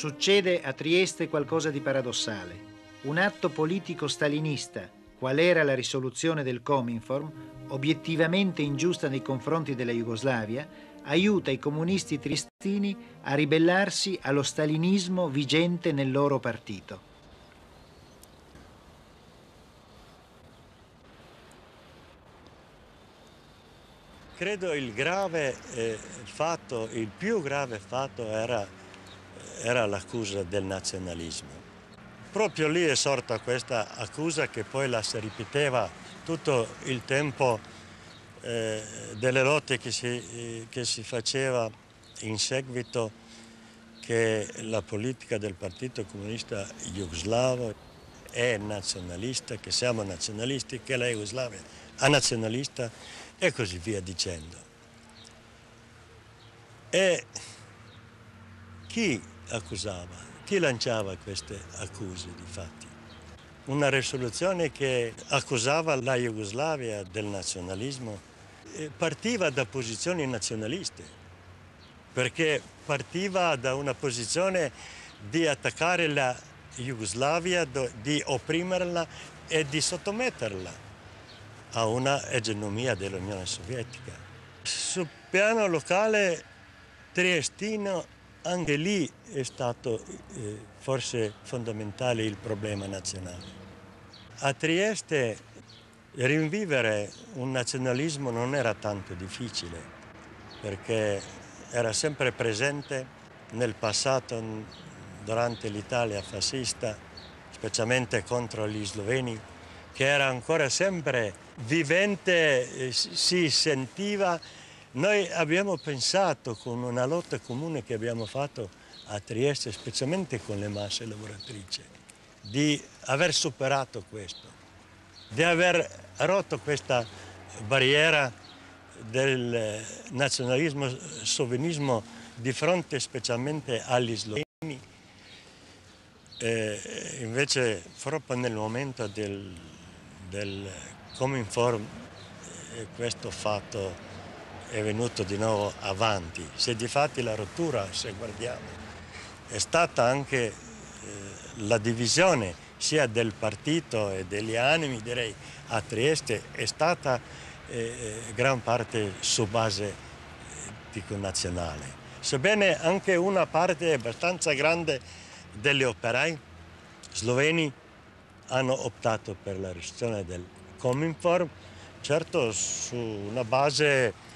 Succede a Trieste qualcosa di paradossale. Un atto politico stalinista, qual era la risoluzione del Cominform, obiettivamente ingiusta nei confronti della Jugoslavia, aiuta i comunisti triestini a ribellarsi allo stalinismo vigente nel loro partito. Credo il grave fatto, il più grave fatto era l'accusa del nazionalismo. Proprio lì è sorta questa accusa che poi la si ripeteva tutto il tempo delle lotte che si faceva in seguito, che la politica del Partito Comunista Jugoslavo è nazionalista, che siamo nazionalisti, che la Jugoslavia è nazionalista e così via dicendo. E chi accusava? Chi lanciava queste accuse, difatti? Una risoluzione che accusava la Jugoslavia del nazionalismo partiva da posizioni nazionaliste, perché partiva da una posizione di attaccare la Jugoslavia, di opprimerla e di sottometterla a una egemonia dell'Unione Sovietica. Sul piano locale triestino, anche lì è stato forse fondamentale il problema nazionale. A Trieste rinvivere un nazionalismo non era tanto difficile, perché era sempre presente nel passato durante l'Italia fascista, specialmente contro gli sloveni, che era ancora sempre vivente, si sentiva. Noi abbiamo pensato, con una lotta comune che abbiamo fatto a Trieste, specialmente con le masse lavoratrici, di aver superato questo, di aver rotto questa barriera del nazionalismo, sovvinismo di fronte specialmente agli sloveni. Invece, proprio nel momento del Cominform, questo fatto è venuto di nuovo avanti. Se difatti la rottura, se guardiamo, è stata anche la divisione sia del partito e degli animi, direi, a Trieste, è stata gran parte su base dico, nazionale. Sebbene anche una parte abbastanza grande degli operai sloveni hanno optato per la risoluzione del Cominform, certo su una base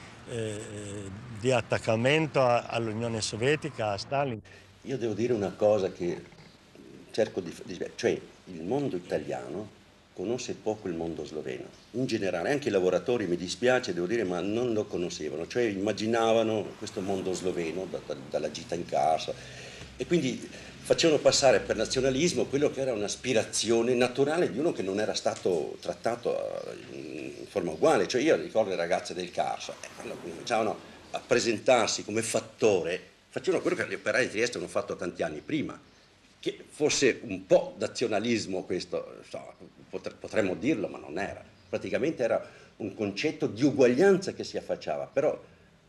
di attaccamento all'Unione Sovietica, a Stalin. Io devo dire una cosa che cerco di dire, cioè il mondo italiano conosce poco il mondo sloveno, in generale, anche i lavoratori, mi dispiace, devo dire, ma non lo conoscevano, cioè immaginavano questo mondo sloveno dalla gita in casa e quindi facevano passare per nazionalismo quello che era un'aspirazione naturale di uno che non era stato trattato in forma uguale. Cioè io ricordo le ragazze del Carso, quando cominciavano a presentarsi come fattore, facevano quello che gli operai di Trieste hanno fatto tanti anni prima, che fosse un po' nazionalismo questo, so, potremmo dirlo, ma non era. Praticamente era un concetto di uguaglianza che si affacciava, però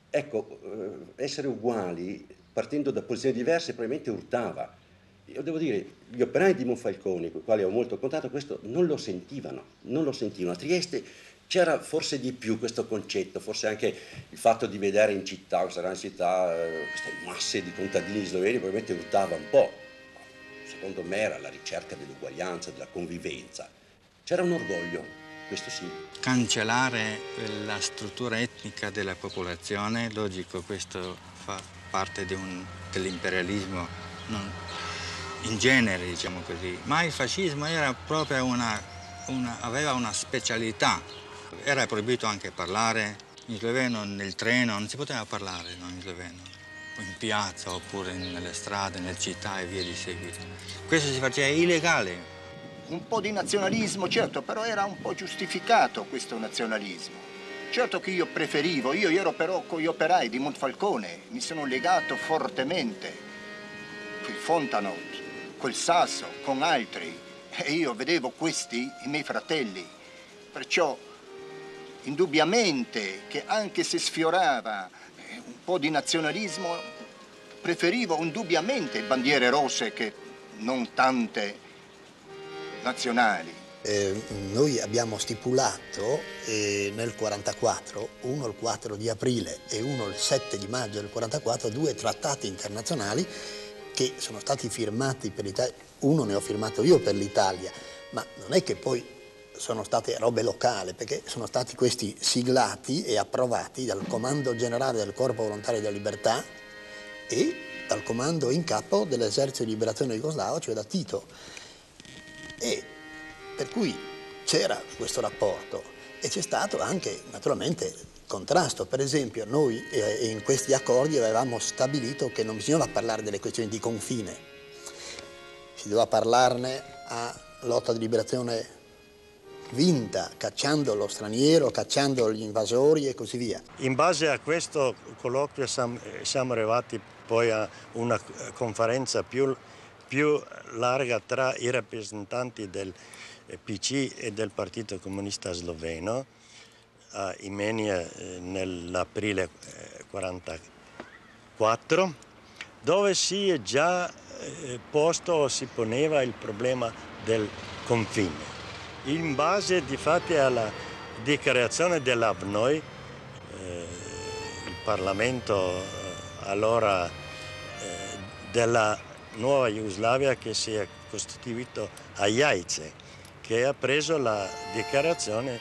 ecco, essere uguali partendo da posizioni diverse probabilmente urtava. Io devo dire, gli operai di Monfalcone, con i quali ho molto contatto, questo non lo sentivano. A Trieste c'era forse di più questo concetto, forse anche il fatto di vedere in città, questa grande città, queste masse di contadini sloveni, probabilmente urtava un po'. Secondo me era la ricerca dell'uguaglianza, della convivenza. C'era un orgoglio, questo sì. Cancellare la struttura etnica della popolazione, logico, questo fa parte dell'imperialismo in genere, diciamo così, ma il fascismo era proprio aveva una specialità. Era proibito anche parlare in sloveno nel treno, non si poteva parlare in sloveno, in piazza oppure nelle strade, nelle città e via di seguito. Questo si faceva illegale. Un po' di nazionalismo, certo, però era un po' giustificato questo nazionalismo. Certo che io preferivo, io ero però con gli operai di Monfalcone, mi sono legato fortemente, col Fontanot, col Sasso, con altri, e io vedevo questi, i miei fratelli, perciò indubbiamente che anche se sfiorava un po' di nazionalismo, preferivo indubbiamente bandiere rosse che non tante nazionali. Noi abbiamo stipulato nel 1944, uno il 4 di aprile e uno il 7 di maggio del 1944, due trattati internazionali che sono stati firmati per l'Italia. Uno ne ho firmato io per l'Italia, ma non è che poi sono state robe locali, perché sono stati questi siglati e approvati dal Comando Generale del Corpo Volontario della Libertà e dal Comando in Capo dell'Esercito di Liberazione Jugoslavo, cioè da Tito. E per cui c'era questo rapporto e c'è stato anche naturalmente contrasto. Per esempio noi in questi accordi avevamo stabilito che non bisognava parlare delle questioni di confine, si doveva parlarne a lotta di liberazione vinta, cacciando lo straniero, cacciando gli invasori e così via. In base a questo colloquio siamo arrivati poi a una conferenza più larga tra i rappresentanti del PC e del Partito Comunista Sloveno a Imenia nell'aprile 1944, dove si è già posto o si poneva il problema del confine. In base di fatto alla dichiarazione dell'AVNOI, il Parlamento allora della nuova Jugoslavia che si è costituito a Jajce, che ha preso la dichiarazione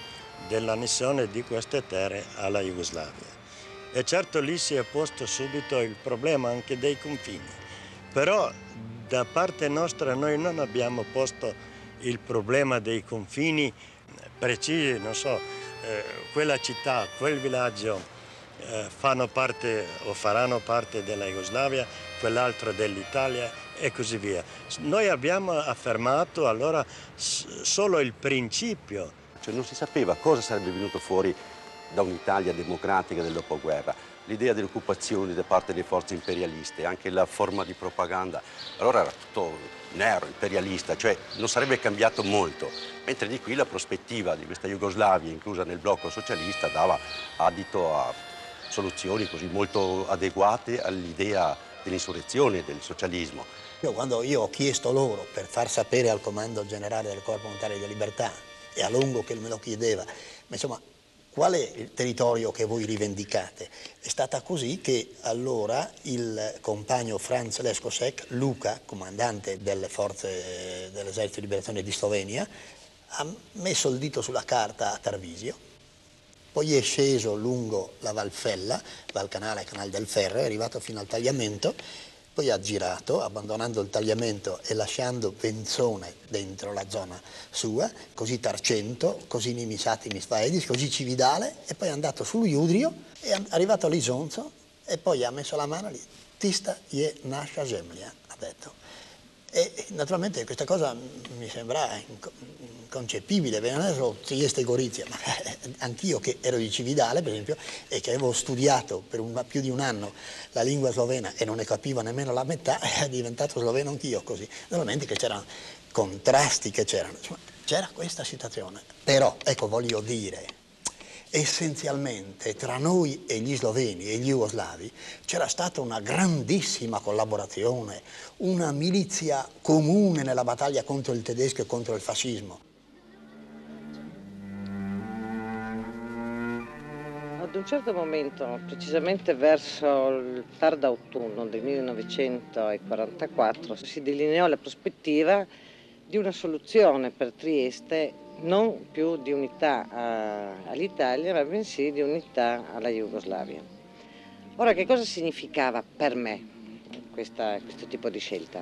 dell'annessione di queste terre alla Jugoslavia. E certo lì si è posto subito il problema anche dei confini, però da parte nostra noi non abbiamo posto il problema dei confini precisi, non so, quella città, quel villaggio fanno parte o faranno parte della Jugoslavia, quell'altro dell'Italia, e così via. Noi abbiamo affermato allora solo il principio. Cioè non si sapeva cosa sarebbe venuto fuori da un'Italia democratica del dopoguerra. L'idea delle occupazioni da parte delle forze imperialiste, anche la forma di propaganda, allora era tutto nero, imperialista, cioè non sarebbe cambiato molto. Mentre di qui la prospettiva di questa Jugoslavia inclusa nel blocco socialista dava adito a soluzioni così molto adeguate all'idea dell'insurrezione, del socialismo. Quando io ho chiesto loro per far sapere al Comando Generale del Corpo Volontario della Libertà e a Longo che me lo chiedeva, ma insomma qual è il territorio che voi rivendicate? È stata così che allora il compagno Franc Leskošek, Luca, comandante delle forze dell'Esercito di Liberazione di Slovenia, ha messo il dito sulla carta a Tarvisio, poi è sceso lungo la Valfella, Valcanale, Canale del Ferro, è arrivato fino al Tagliamento, poi ha girato, abbandonando il Tagliamento e lasciando Penzone dentro la zona sua, così Tarcento, così Nimisati, Misfaedis, così Cividale, e poi è andato sul Udrio, è arrivato a Lisonzo e poi ha messo la mano lì, Tista je naša zemlja, ha detto. E naturalmente questa cosa mi sembra inconcepibile, non è solo Trieste e Gorizia, ma anch'io che ero di Cividale, per esempio, e che avevo studiato per più di un anno la lingua slovena e non ne capivo nemmeno la metà, è diventato sloveno anch'io così. Naturalmente che c'erano contrasti, che c'erano, c'era questa situazione. Però, ecco, voglio dire, essenzialmente tra noi e gli sloveni e gli jugoslavi c'era stata una grandissima collaborazione, una milizia comune nella battaglia contro il tedesco e contro il fascismo. Ad un certo momento, precisamente verso il tardo autunno del 1944, si delineò la prospettiva di una soluzione per Trieste, non più di unità all'Italia, ma bensì di unità alla Jugoslavia. Ora, che cosa significava per me questo tipo di scelta?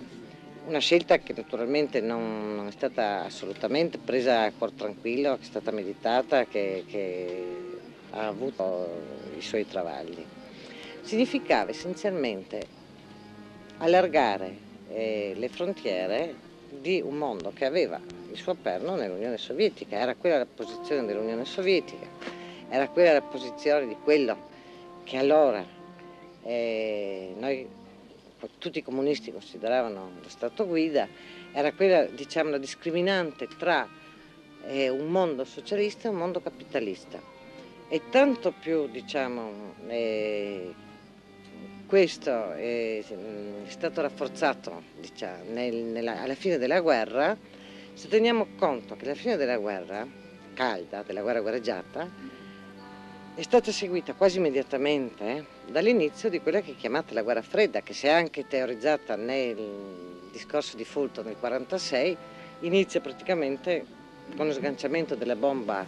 Una scelta che naturalmente non è stata assolutamente presa a cuor tranquillo, che è stata meditata, che ha avuto i suoi travagli. Significava essenzialmente allargare le frontiere di un mondo che aveva il suo perno nell'Unione Sovietica, era quella la posizione dell'Unione Sovietica, era quella la posizione di quello che allora noi tutti i comunisti consideravano lo Stato guida, era quella, diciamo, la discriminante tra un mondo socialista e un mondo capitalista. E tanto più, diciamo, questo è stato rafforzato diciamo, alla fine della guerra, se teniamo conto che la fine della guerra calda, della guerra guerreggiata, è stata seguita quasi immediatamente dall'inizio di quella che è chiamata la guerra fredda, che si è anche teorizzata nel discorso di Fulton nel 1946, inizia praticamente con lo sganciamento della bomba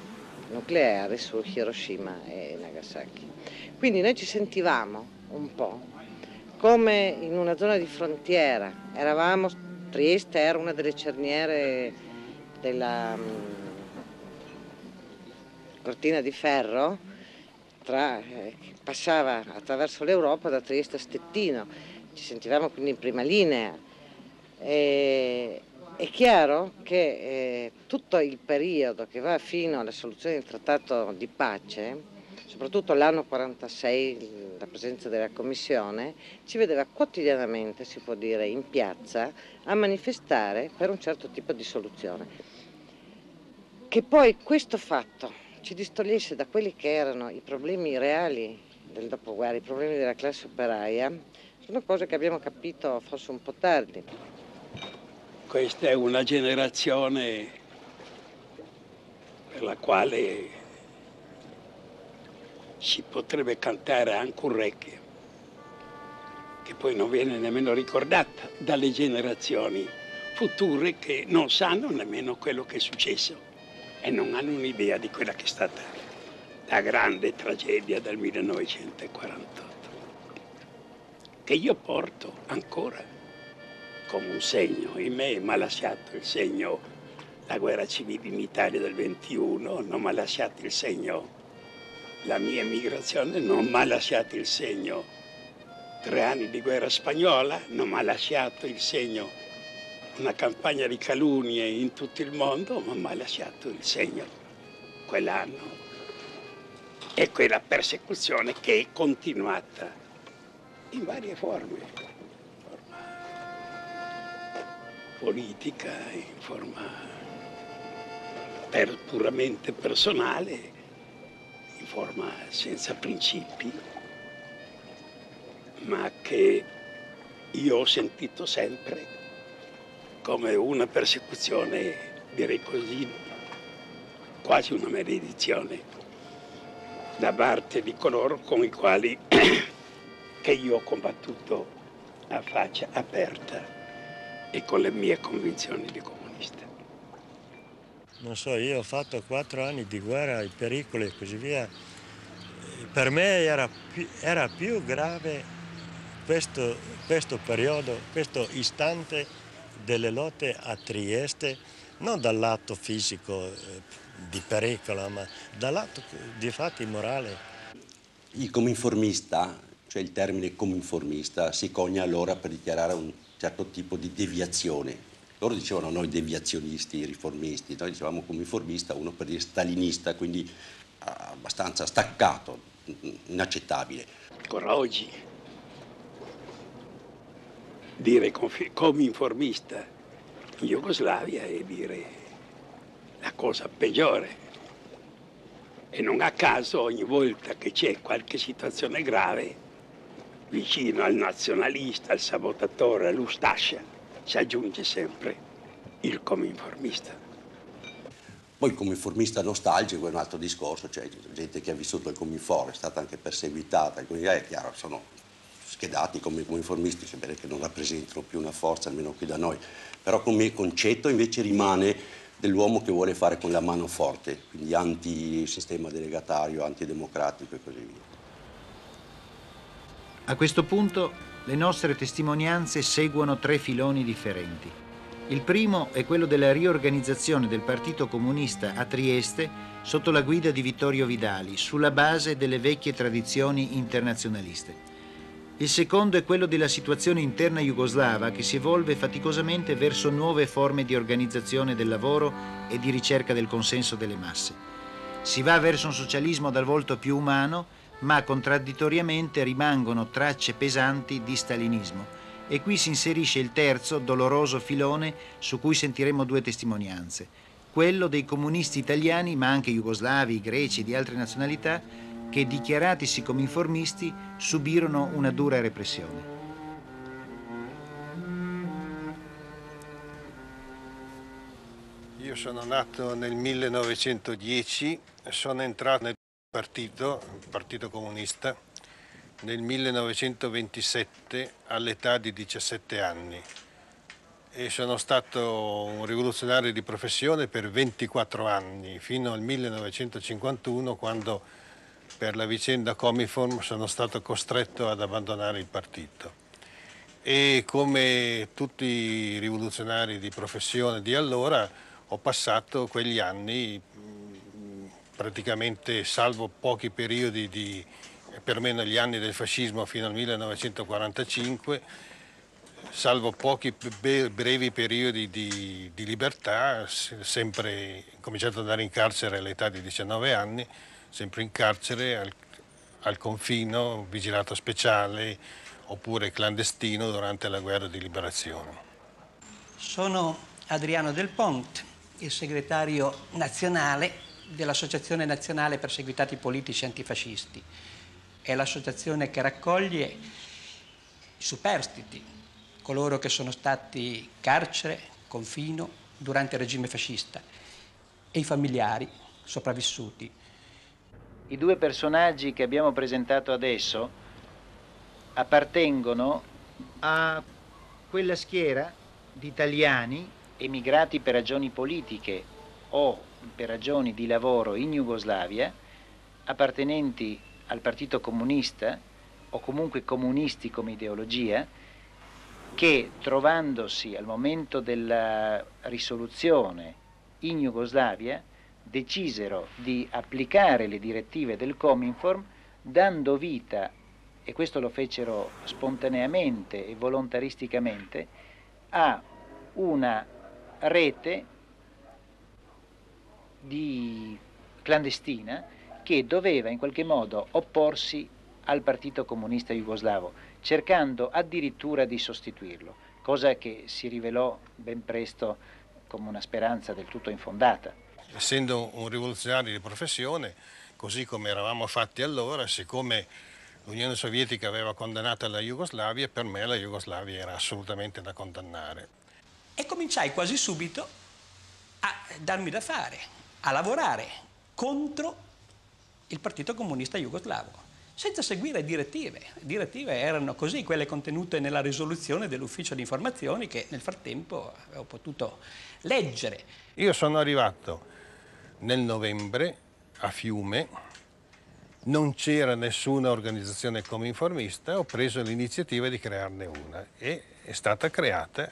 nucleare su Hiroshima e Nagasaki. Quindi noi ci sentivamo un po' come in una zona di frontiera, eravamo, Trieste era una delle cerniere della cortina di ferro che passava attraverso l'Europa da Trieste a Stettino, ci sentivamo quindi in prima linea. È chiaro che tutto il periodo che va fino alla soluzione del trattato di pace, soprattutto l'anno 1946, la presenza della Commissione, ci vedeva quotidianamente, si può dire, in piazza a manifestare per un certo tipo di soluzione. Che poi questo fatto ci distogliesse da quelli che erano i problemi reali del dopoguerra, i problemi della classe operaia, sono cose che abbiamo capito forse un po' tardi. Questa è una generazione per la quale si potrebbe cantare anche un requiem, che poi non viene nemmeno ricordata dalle generazioni future che non sanno nemmeno quello che è successo e non hanno un'idea di quella che è stata la grande tragedia del 1948, che io porto ancora come un segno in me, mi ha lasciato il segno la guerra civile in Italia del 21, non mi ha lasciato il segno la mia emigrazione, non mi ha lasciato il segno 3 anni di guerra spagnola, non mi ha lasciato il segno una campagna di calunnie in tutto il mondo, ma mi ha lasciato il segno quell'anno e quella persecuzione che è continuata in varie forme, in forma politica, in forma puramente personale, in forma senza principi, ma che io ho sentito sempre come una persecuzione, direi così, quasi una maledizione da parte di coloro con i quali che io ho combattuto a faccia aperta e con le mie convinzioni di comunista. Non so, io ho fatto 4 anni di guerra, i pericoli e così via. Per me era più grave questo periodo, questo istante delle lotte a Trieste, non dal lato fisico di pericolo, ma dal lato di fatti morale. Il cominformista, cioè il termine cominformista, si cogna allora per dichiarare un certo tipo di deviazione. Loro dicevano noi deviazionisti, riformisti, noi dicevamo cominformista, uno per dire stalinista, quindi abbastanza staccato, inaccettabile. Ancora oggi dire cominformista in Jugoslavia è dire la cosa peggiore. E non a caso ogni volta che c'è qualche situazione grave vicino al nazionalista, al sabotatore, all'ustascia, si aggiunge sempre il cominformista. Poi il cominformista nostalgico è un altro discorso, cioè gente che ha vissuto il Cominform, è stata anche perseguitata, quindi è chiaro, sono schedati come cominformisti, sebbene che non rappresentano più una forza, almeno qui da noi, però come concetto invece rimane dell'uomo che vuole fare con la mano forte, quindi anti-sistema delegatario, antidemocratico e così via. A questo punto le nostre testimonianze seguono 3 filoni differenti. Il primo è quello della riorganizzazione del Partito Comunista a Trieste sotto la guida di Vittorio Vidali, sulla base delle vecchie tradizioni internazionaliste. Il secondo è quello della situazione interna jugoslava che si evolve faticosamente verso nuove forme di organizzazione del lavoro e di ricerca del consenso delle masse. Si va verso un socialismo dal volto più umano, ma contraddittoriamente rimangono tracce pesanti di stalinismo. E qui si inserisce il terzo, doloroso filone su cui sentiremo 2 testimonianze, quello dei comunisti italiani, ma anche jugoslavi, greci e di altre nazionalità, che, dichiaratisi cominformisti, subirono una dura repressione. Io sono nato nel 1910, sono entrato nel partito comunista, nel 1927 all'età di 17 anni e sono stato un rivoluzionario di professione per 24 anni, fino al 1951, quando per la vicenda Cominform sono stato costretto ad abbandonare il partito. E come tutti i rivoluzionari di professione di allora ho passato quegli anni praticamente, salvo pochi periodi di, per me negli anni del fascismo fino al 1945, salvo pochi brevi periodi di libertà, sempre cominciato ad andare in carcere all'età di 19 anni, sempre in carcere al confino, vigilato speciale oppure clandestino durante la guerra di liberazione. Sono Adriano Dal Pont, il segretario nazionale dell'Associazione Nazionale Perseguitati Politici Antifascisti. È l'associazione che raccoglie i superstiti, coloro che sono stati carcere, confino, durante il regime fascista, e i familiari sopravvissuti. I due personaggi che abbiamo presentato adesso appartengono a quella schiera di italiani emigrati per ragioni politiche o per ragioni di lavoro in Jugoslavia, appartenenti al Partito Comunista o comunque comunisti come ideologia, che trovandosi al momento della risoluzione in Jugoslavia decisero di applicare le direttive del Cominform, dando vita, e questo lo fecero spontaneamente e volontaristicamente, a una rete di clandestina che doveva in qualche modo opporsi al Partito Comunista Jugoslavo, cercando addirittura di sostituirlo, cosa che si rivelò ben presto come una speranza del tutto infondata. Essendo un rivoluzionario di professione, così come eravamo fatti allora, siccome l'Unione Sovietica aveva condannato la Jugoslavia, per me la Jugoslavia era assolutamente da condannare. E cominciai quasi subito a darmi da fare, a lavorare contro il Partito Comunista Jugoslavo, senza seguire direttive. Direttive erano così, quelle contenute nella risoluzione dell'ufficio di informazioni che nel frattempo avevo potuto leggere. Io sono arrivato nel novembre a Fiume, non c'era nessuna organizzazione cominformista, ho preso l'iniziativa di crearne una e è stata creata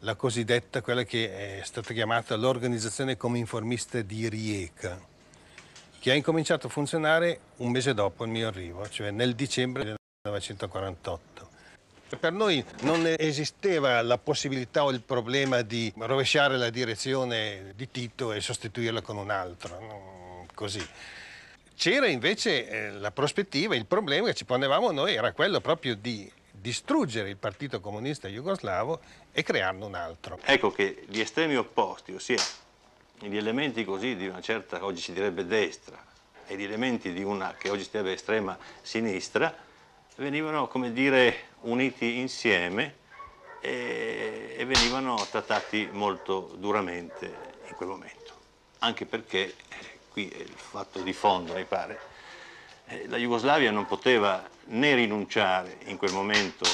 la cosiddetta, quella che è stata chiamata l'Organizzazione Cominformista di Rijeka, che ha incominciato a funzionare un mese dopo il mio arrivo, cioè nel dicembre del 1948. Per noi non esisteva la possibilità o il problema di rovesciare la direzione di Tito e sostituirla con un altro, così. C'era invece la prospettiva, il problema che ci ponevamo noi era quello proprio di distruggere il Partito Comunista Jugoslavo e crearne un altro. Ecco che gli estremi opposti, ossia gli elementi così di una certa, oggi si direbbe destra, e gli elementi di una che oggi si direbbe estrema sinistra, venivano, come dire, uniti insieme e venivano trattati molto duramente in quel momento. Anche perché, qui è il fatto di fondo, mi pare, la Jugoslavia non poteva né rinunciare in quel momento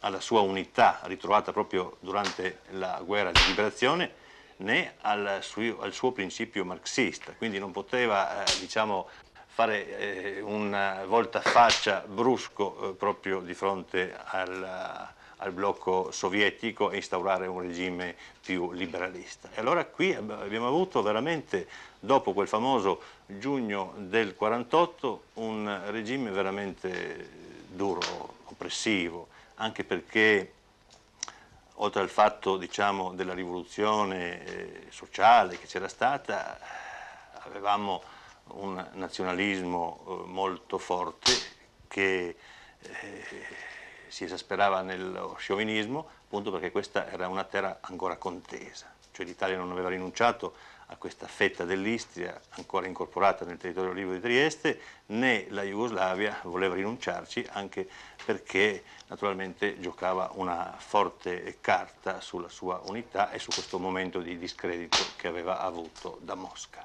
alla sua unità ritrovata proprio durante la guerra di liberazione, né al suo principio marxista, quindi non poteva diciamo, fare un voltafaccia brusco proprio di fronte al blocco sovietico e instaurare un regime più liberalista. E allora qui abbiamo avuto veramente, dopo quel famoso giugno del 48, un regime veramente duro, oppressivo, anche perché oltre al fatto diciamo, della rivoluzione sociale che c'era stata, avevamo un nazionalismo molto forte che si esasperava nello sciovinismo, appunto perché questa era una terra ancora contesa, cioè l'Italia non aveva rinunciato a questa fetta dell'Istria ancora incorporata nel territorio libico di Trieste, né la Jugoslavia voleva rinunciarci, anche perché naturalmente giocava una forte carta sulla sua unità e su questo momento di discredito che aveva avuto da Mosca.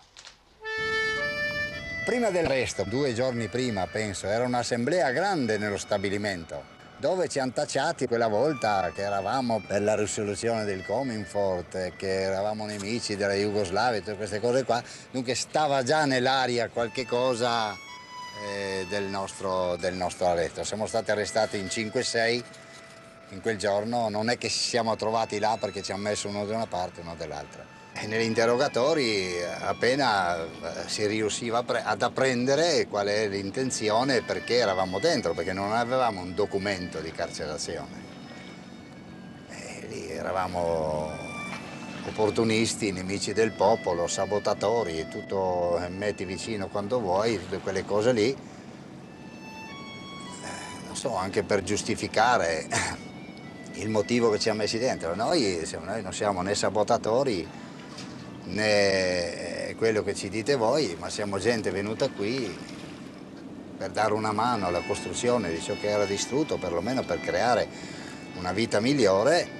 Prima dell'arresto, 2 giorni prima penso, era un'assemblea grande nello stabilimento, dove ci hanno tacciati quella volta che eravamo per la risoluzione del Cominform, che eravamo nemici della Jugoslavia, tutte queste cose qua. Dunque stava già nell'aria qualche cosa del nostro arresto. Siamo stati arrestati in 5-6 in quel giorno, non è che ci siamo trovati là perché ci hanno messo uno da una parte e uno dall'altra. Negli interrogatori appena si riusciva ad apprendere qual è l'intenzione, perché eravamo dentro, perché non avevamo un documento di carcerazione. E lì eravamo opportunisti, nemici del popolo, sabotatori, tutto metti vicino quando vuoi, tutte quelle cose lì. Non so, anche per giustificare il motivo che ci ha messi dentro. Noi non siamo né sabotatori, né quello che ci dite voi, ma siamo gente venuta qui per dare una mano alla costruzione di ciò che era distrutto, perlomeno per creare una vita migliore,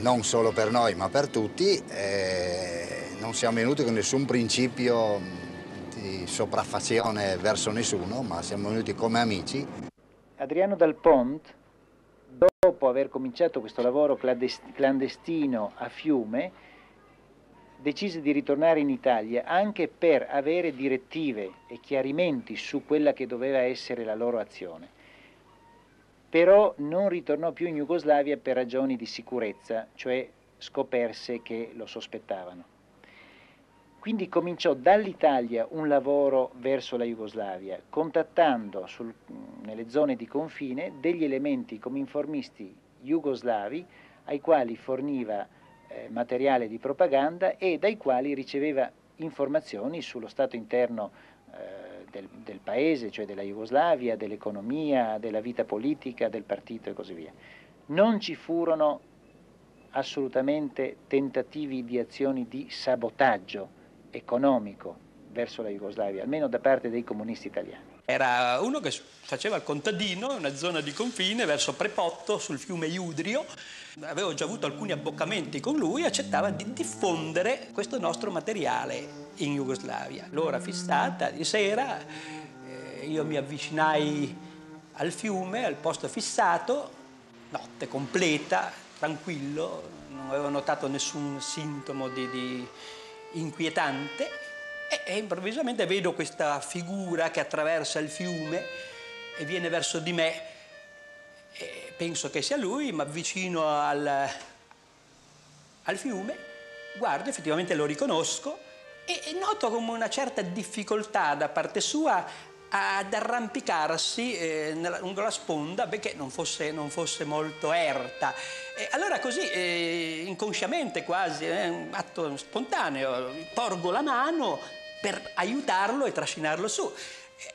non solo per noi ma per tutti. E non siamo venuti con nessun principio di sopraffazione verso nessuno, ma siamo venuti come amici. Adriano Dal Pont, dopo aver cominciato questo lavoro clandestino a Fiume, decise di ritornare in Italia anche per avere direttive e chiarimenti su quella che doveva essere la loro azione. Però non ritornò più in Jugoslavia per ragioni di sicurezza, cioè scoperse che lo sospettavano. Quindi cominciò dall'Italia un lavoro verso la Jugoslavia, contattando nelle zone di confine degli elementi cominformisti jugoslavi ai quali forniva materiale di propaganda e dai quali riceveva informazioni sullo stato interno del paese, cioè della Jugoslavia, dell'economia, della vita politica, del partito e così via. Non ci furono assolutamente tentativi di azioni di sabotaggio economico verso la Jugoslavia, almeno da parte dei comunisti italiani. Era uno che faceva il contadino in una zona di confine verso Prepotto sul fiume Iudrio. Avevo già avuto alcuni abboccamenti con lui, accettava di diffondere questo nostro materiale in Jugoslavia. L'ora fissata di sera, io mi avvicinai al fiume, al posto fissato, notte completa, tranquillo, non avevo notato nessun sintomo di inquietante. E improvvisamente vedo questa figura che attraversa il fiume e viene verso di me. E penso che sia lui, mi avvicino al fiume, guardo, effettivamente lo riconosco e noto come una certa difficoltà da parte sua ad arrampicarsi lungo la sponda, perché non fosse molto erta. E allora così, inconsciamente quasi, un atto spontaneo, porgo la mano per aiutarlo e trascinarlo su.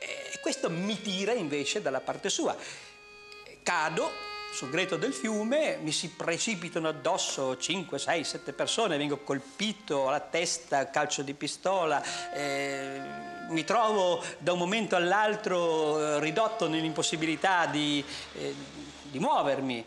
E questo mi tira invece dalla parte sua. Cado sul greto del fiume, mi si precipitano addosso 5, 6, 7 persone, vengo colpito alla testa, calcio di pistola, mi trovo da un momento all'altro ridotto nell'impossibilità di muovermi.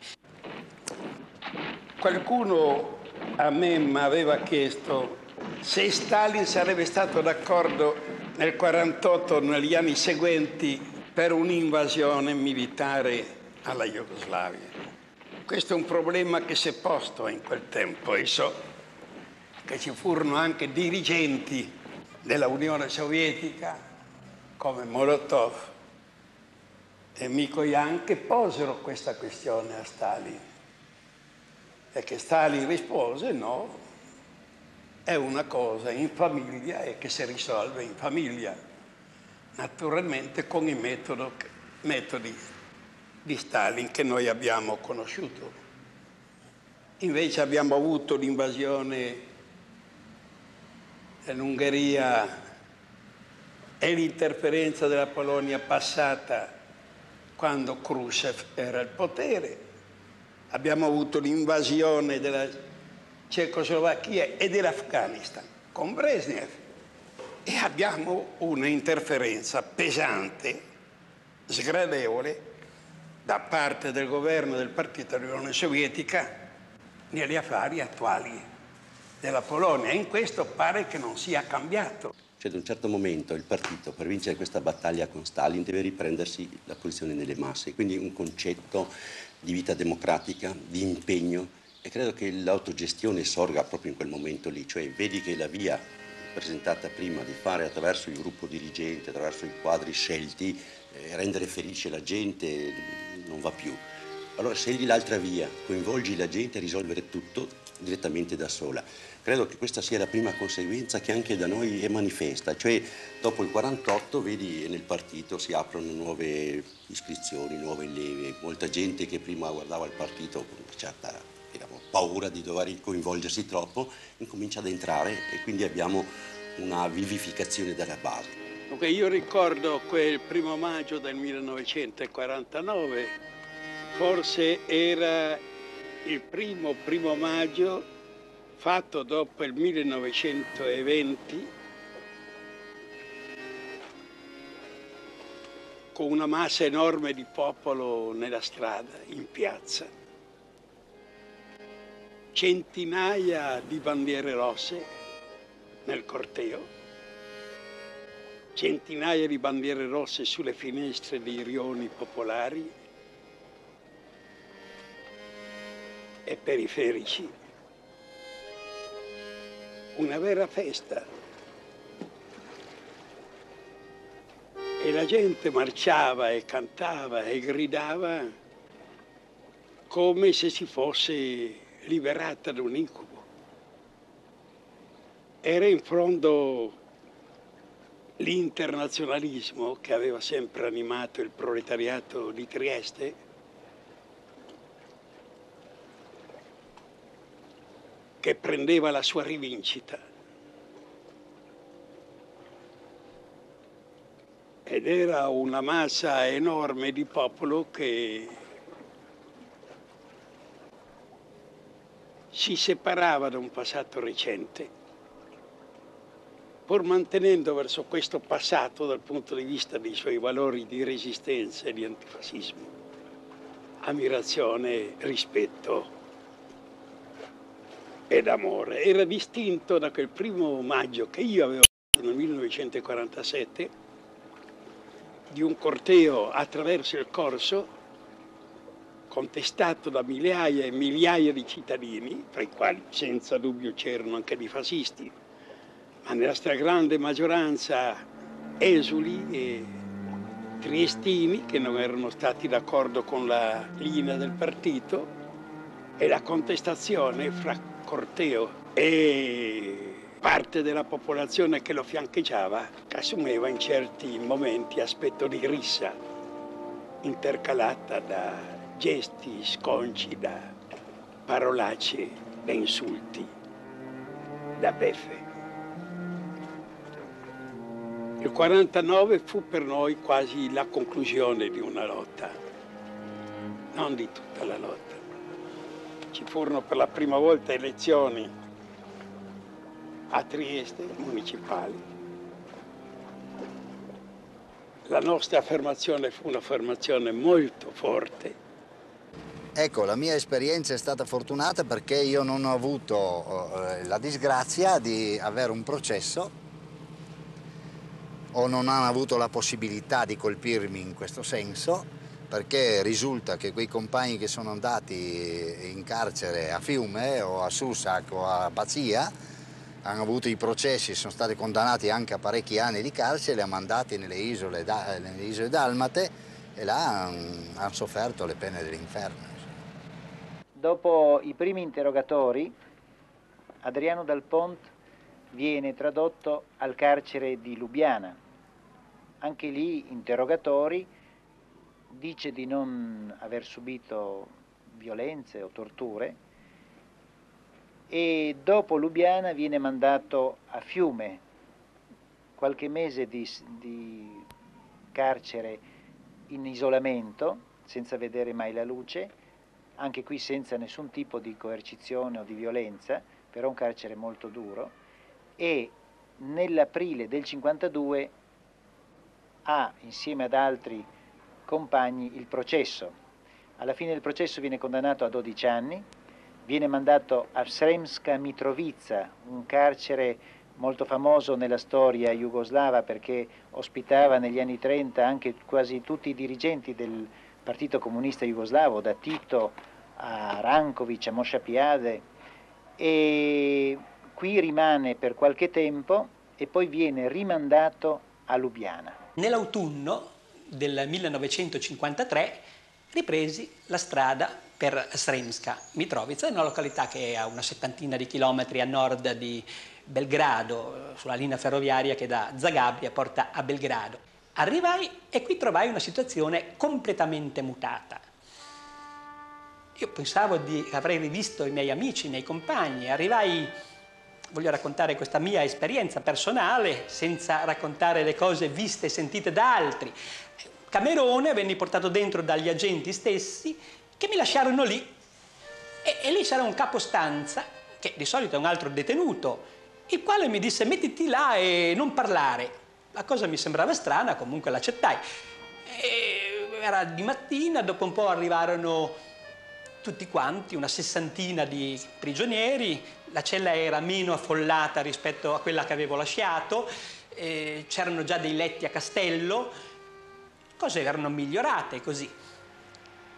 Qualcuno a me mi aveva chiesto se Stalin sarebbe stato d'accordo nel 1948, negli anni seguenti, per un'invasione militare alla Jugoslavia. Questo è un problema che si è posto in quel tempo, e so che ci furono anche dirigenti della Unione Sovietica come Molotov e Mikoyan che posero questa questione a Stalin, e che Stalin rispose: no, è una cosa in famiglia e che si risolve in famiglia, naturalmente con i metodi di Stalin che noi abbiamo conosciuto. Invece abbiamo avuto l'invasione dell'Ungheria e l'interferenza della Polonia passata quando Khrushchev era al potere. Abbiamo avuto l'invasione della Cecoslovacchia e dell'Afghanistan, con Brezhnev, e abbiamo un'interferenza pesante, sgradevole, da parte del governo del partito dell'Unione Sovietica negli affari attuali della Polonia. In questo pare che non sia cambiato. Cioè, ad un certo momento il partito, per vincere questa battaglia con Stalin, deve riprendersi la posizione delle masse, quindi un concetto di vita democratica, di impegno, e credo che l'autogestione sorga proprio in quel momento lì, cioè vedi che la via presentata prima di fare attraverso il gruppo dirigente, attraverso i quadri scelti, rendere felice la gente, non va più. Allora scegli l'altra via, coinvolgi la gente a risolvere tutto direttamente da sola. Credo che questa sia la prima conseguenza che anche da noi è manifesta, cioè dopo il 48 vedi nel partito si aprono nuove iscrizioni, nuove leve, molta gente che prima guardava il partito con una certa paura di dover coinvolgersi troppo, incomincia ad entrare e quindi abbiamo una vivificazione della base. Okay, io ricordo quel 1° maggio del 1949. Forse era il primo maggio fatto dopo il 1920 con una massa enorme di popolo nella strada, in piazza. Centinaia di bandiere rosse nel corteo, centinaia di bandiere rosse sulle finestre dei rioni popolari e periferici. Una vera festa. E la gente marciava e cantava e gridava come se si fosse liberata da un incubo. Era in fondo l'internazionalismo che aveva sempre animato il proletariato di Trieste, che prendeva la sua rivincita. Ed era una massa enorme di popolo che si separava da un passato recente, pur mantenendo verso questo passato, dal punto di vista dei suoi valori di resistenza e di antifascismo, ammirazione, rispetto ed amore. Era distinto da quel 1° maggio che io avevo fatto nel 1947, di un corteo attraverso il corso contestato da migliaia e migliaia di cittadini, tra i quali senza dubbio c'erano anche dei fascisti, ma nella stragrande maggioranza esuli e triestini che non erano stati d'accordo con la linea del partito, e la contestazione fra corteo e parte della popolazione che lo fiancheggiava, che assumeva in certi momenti aspetto di rissa, intercalata da gesti sconci, da parolacce, da insulti, da beffe. Il 49 fu per noi quasi la conclusione di una lotta, non di tutta la lotta. Ci furono per la prima volta elezioni a Trieste, municipali. La nostra affermazione fu un'affermazione molto forte. Ecco, la mia esperienza è stata fortunata perché io non ho avuto la disgrazia di avere un processo o non hanno avuto la possibilità di colpirmi in questo senso, perché risulta che quei compagni che sono andati in carcere a Fiume o a Susac o a Bazia hanno avuto i processi, sono stati condannati anche a parecchi anni di carcere, li hanno mandati nelle isole Dalmate e là hanno sofferto le pene dell'inferno. Dopo i primi interrogatori, Adriano Dal Pont viene tradotto al carcere di Lubiana. Anche lì interrogatori. Dice di non aver subito violenze o torture e dopo Lubiana viene mandato a Fiume, qualche mese di carcere in isolamento, senza vedere mai la luce, anche qui senza nessun tipo di coercizione o di violenza, però un carcere molto duro, e nell'aprile del 52 ha insieme ad altri compagni il processo. Alla fine del processo viene condannato a 12 anni, viene mandato a Sremska Mitrovica, un carcere molto famoso nella storia jugoslava perché ospitava negli anni 30 anche quasi tutti i dirigenti del Partito Comunista Jugoslavo, da Tito a Ranković, a Moša Pijade, e qui rimane per qualche tempo e poi viene rimandato a Lubiana. Nell'autunno del 1953 ripresi la strada per Sremska Mitrovica, una località che è a una settantina di chilometri a nord di Belgrado, sulla linea ferroviaria che da Zagabria porta a Belgrado. Arrivai e qui trovai una situazione completamente mutata. Io pensavo che avrei rivisto i miei amici, i miei compagni. Arrivai, voglio raccontare questa mia esperienza personale senza raccontare le cose viste e sentite da altri. Camerone, venni portato dentro dagli agenti stessi che mi lasciarono lì e lì c'era un capostanza, che di solito è un altro detenuto, il quale mi disse mettiti là e non parlare. La cosa mi sembrava strana, comunque l'accettai. Era di mattina, dopo un po' arrivarono tutti quanti, una sessantina di prigionieri, la cella era meno affollata rispetto a quella che avevo lasciato, c'erano già dei letti a castello, cose erano migliorate così.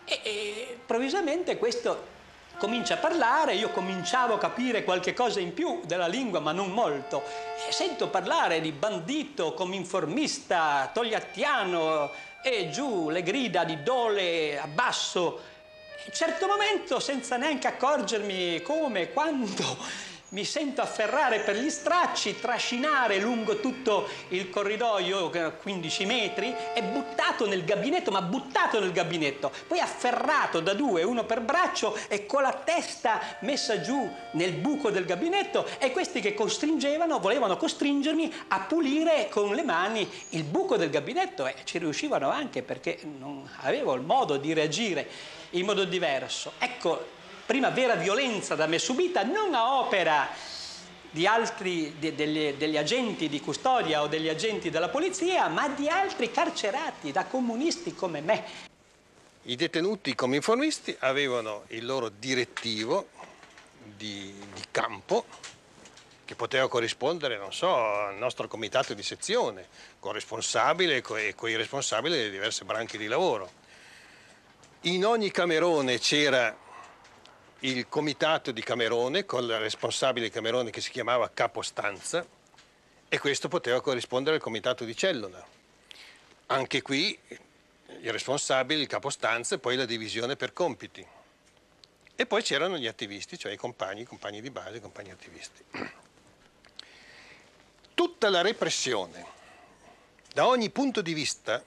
E improvvisamente questo comincia a parlare, io cominciavo a capire qualche cosa in più della lingua, ma non molto. E sento parlare di bandito, cominformista, togliattiano, e giù le grida di Dole, abbasso. A un certo momento, senza neanche accorgermi come, quando, mi sento afferrare per gli stracci, trascinare lungo tutto il corridoio, 15 metri, e buttato nel gabinetto, ma buttato nel gabinetto, poi afferrato da due, uno per braccio, e con la testa messa giù nel buco del gabinetto, e questi che costringevano, volevano costringermi a pulire con le mani il buco del gabinetto, e ci riuscivano anche perché non avevo il modo di reagire in modo diverso. Ecco, prima vera violenza da me subita, non a opera di altri, degli agenti di custodia o degli agenti della polizia, ma di altri carcerati, da comunisti come me. I detenuti cominformisti avevano il loro direttivo di campo, che poteva corrispondere, non so, al nostro comitato di sezione, con responsabile e con i responsabili delle diverse branche di lavoro. In ogni camerone c'era il comitato di Camerone, con il responsabile di Camerone che si chiamava capostanza, e questo poteva corrispondere al comitato di cellula. Anche qui il responsabile, il capostanza, e poi la divisione per compiti. E poi c'erano gli attivisti, cioè i compagni di base, i compagni attivisti. Tutta la repressione, da ogni punto di vista,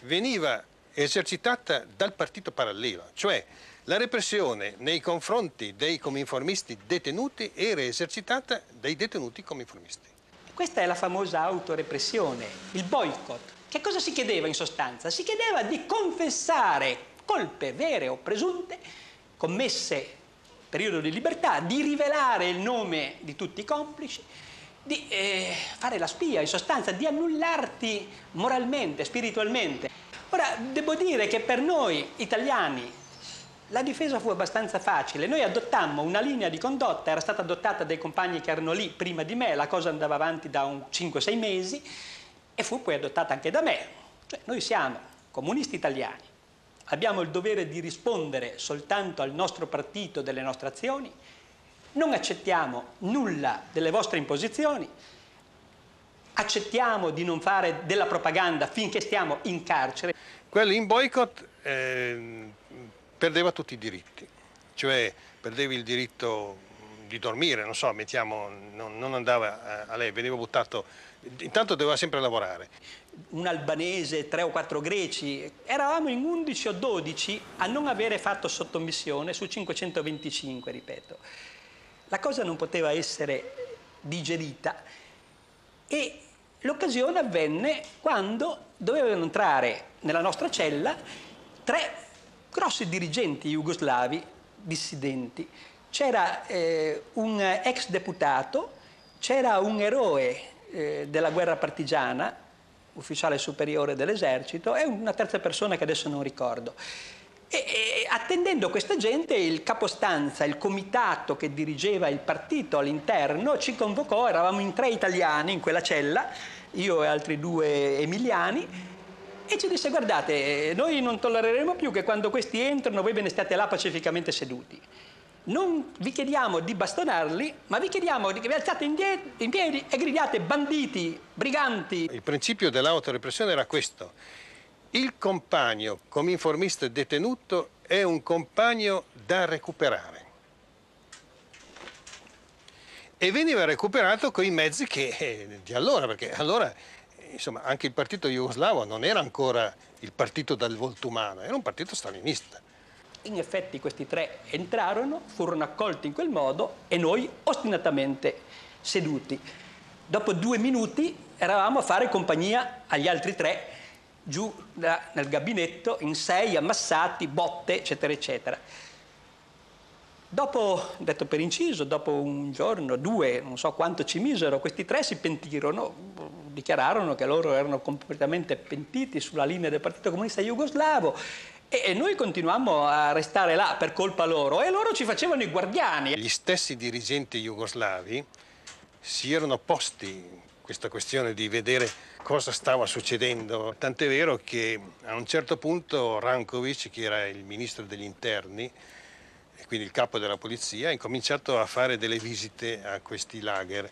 veniva esercitata dal partito parallelo, cioè la repressione nei confronti dei cominformisti detenuti era esercitata dai detenuti cominformisti. Questa è la famosa autorepressione, il boicott. Che cosa si chiedeva in sostanza? Si chiedeva di confessare colpe vere o presunte commesse nel periodo di libertà, di rivelare il nome di tutti i complici, di fare la spia, in sostanza, di annullarti moralmente, spiritualmente. Ora, devo dire che per noi italiani la difesa fu abbastanza facile, noi adottammo una linea di condotta, era stata adottata dai compagni che erano lì prima di me, la cosa andava avanti da 5-6 mesi e fu poi adottata anche da me. Cioè, noi siamo comunisti italiani, abbiamo il dovere di rispondere soltanto al nostro partito delle nostre azioni, non accettiamo nulla delle vostre imposizioni, accettiamo di non fare della propaganda finché stiamo in carcere. Quello in boicott perdeva tutti i diritti, cioè perdevi il diritto di dormire, non so, mettiamo, non andava a lei, veniva buttato, intanto doveva sempre lavorare. Un albanese, 3 o 4 greci, eravamo in 11 o 12 a non avere fatto sottomissione su 525, ripeto. La cosa non poteva essere digerita e l'occasione avvenne quando dovevano entrare nella nostra cella 3 grossi dirigenti jugoslavi dissidenti, C'era un ex deputato, c'era un eroe della guerra partigiana, ufficiale superiore dell'esercito, e una terza persona che adesso non ricordo. E attendendo questa gente, il capostanza, il comitato che dirigeva il partito all'interno, ci convocò, eravamo in 3 italiani in quella cella, io e altri 2 emiliani, e ci disse: guardate, noi non tollereremo più che quando questi entrano voi ve ne state là pacificamente seduti. Non vi chiediamo di bastonarli, ma vi chiediamo che vi alzate in piedi e gridiate banditi, briganti. Il principio dell'autorepressione era questo. Il compagno cominformista detenuto è un compagno da recuperare. E veniva recuperato coi mezzi di allora, perché allora, insomma, anche il partito jugoslavo non era ancora il partito dal volto umano, era un partito stalinista. In effetti questi 3 entrarono, furono accolti in quel modo e noi ostinatamente seduti. Dopo 2 minuti eravamo a fare compagnia agli altri 3, giù nel gabinetto, in 6, ammassati, botte, eccetera, eccetera. Dopo, detto per inciso, dopo un giorno, 2, non so quanto ci misero, questi 3 si pentirono, dichiararono che loro erano completamente pentiti sulla linea del Partito Comunista Jugoslavo. E noi continuammo a restare là per colpa loro, e loro ci facevano i guardiani. Gli stessi dirigenti jugoslavi si erano posti questa questione di vedere cosa stava succedendo. Tant'è vero che a un certo punto Ranković, che era il ministro degli interni e quindi il capo della polizia, ha incominciato a fare delle visite a questi lager,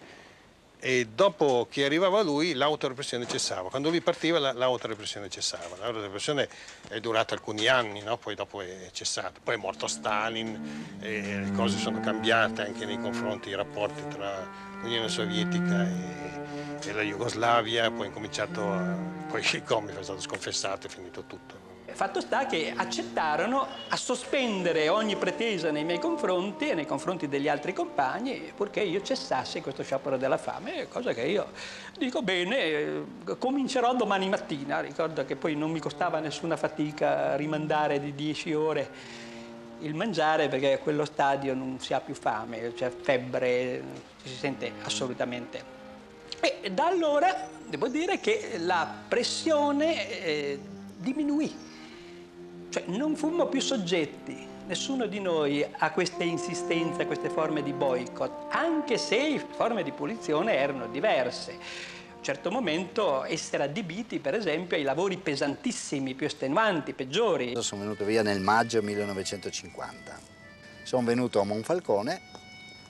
e dopo che arrivava lui l'autorepressione cessava. Quando lui partiva l'autorepressione cessava. L'autorepressione è durata alcuni anni, no? Poi dopo è cessata. Poi è morto Stalin, e le cose sono cambiate anche nei confronti dei rapporti tra l'Unione Sovietica e la Jugoslavia. Poi è cominciato, poi il Cominform è stato sconfessato e è finito tutto. Fatto sta che accettarono a sospendere ogni pretesa nei miei confronti e nei confronti degli altri compagni purché io cessassi questo sciopero della fame, cosa che io dico bene, comincerò domani mattina. Ricordo che poi non mi costava nessuna fatica rimandare di 10 ore il mangiare, perché a quello stadio non si ha più fame, c'è febbre, ci si sente assolutamente. E da allora devo dire che la pressione diminuì. Cioè, non fummo più soggetti, nessuno di noi, a queste insistenze, a queste forme di boicott, anche se le forme di punizione erano diverse. A un certo momento essere adibiti, per esempio, ai lavori pesantissimi, più estenuanti, peggiori. Io sono venuto via nel maggio 1950. Sono venuto a Monfalcone,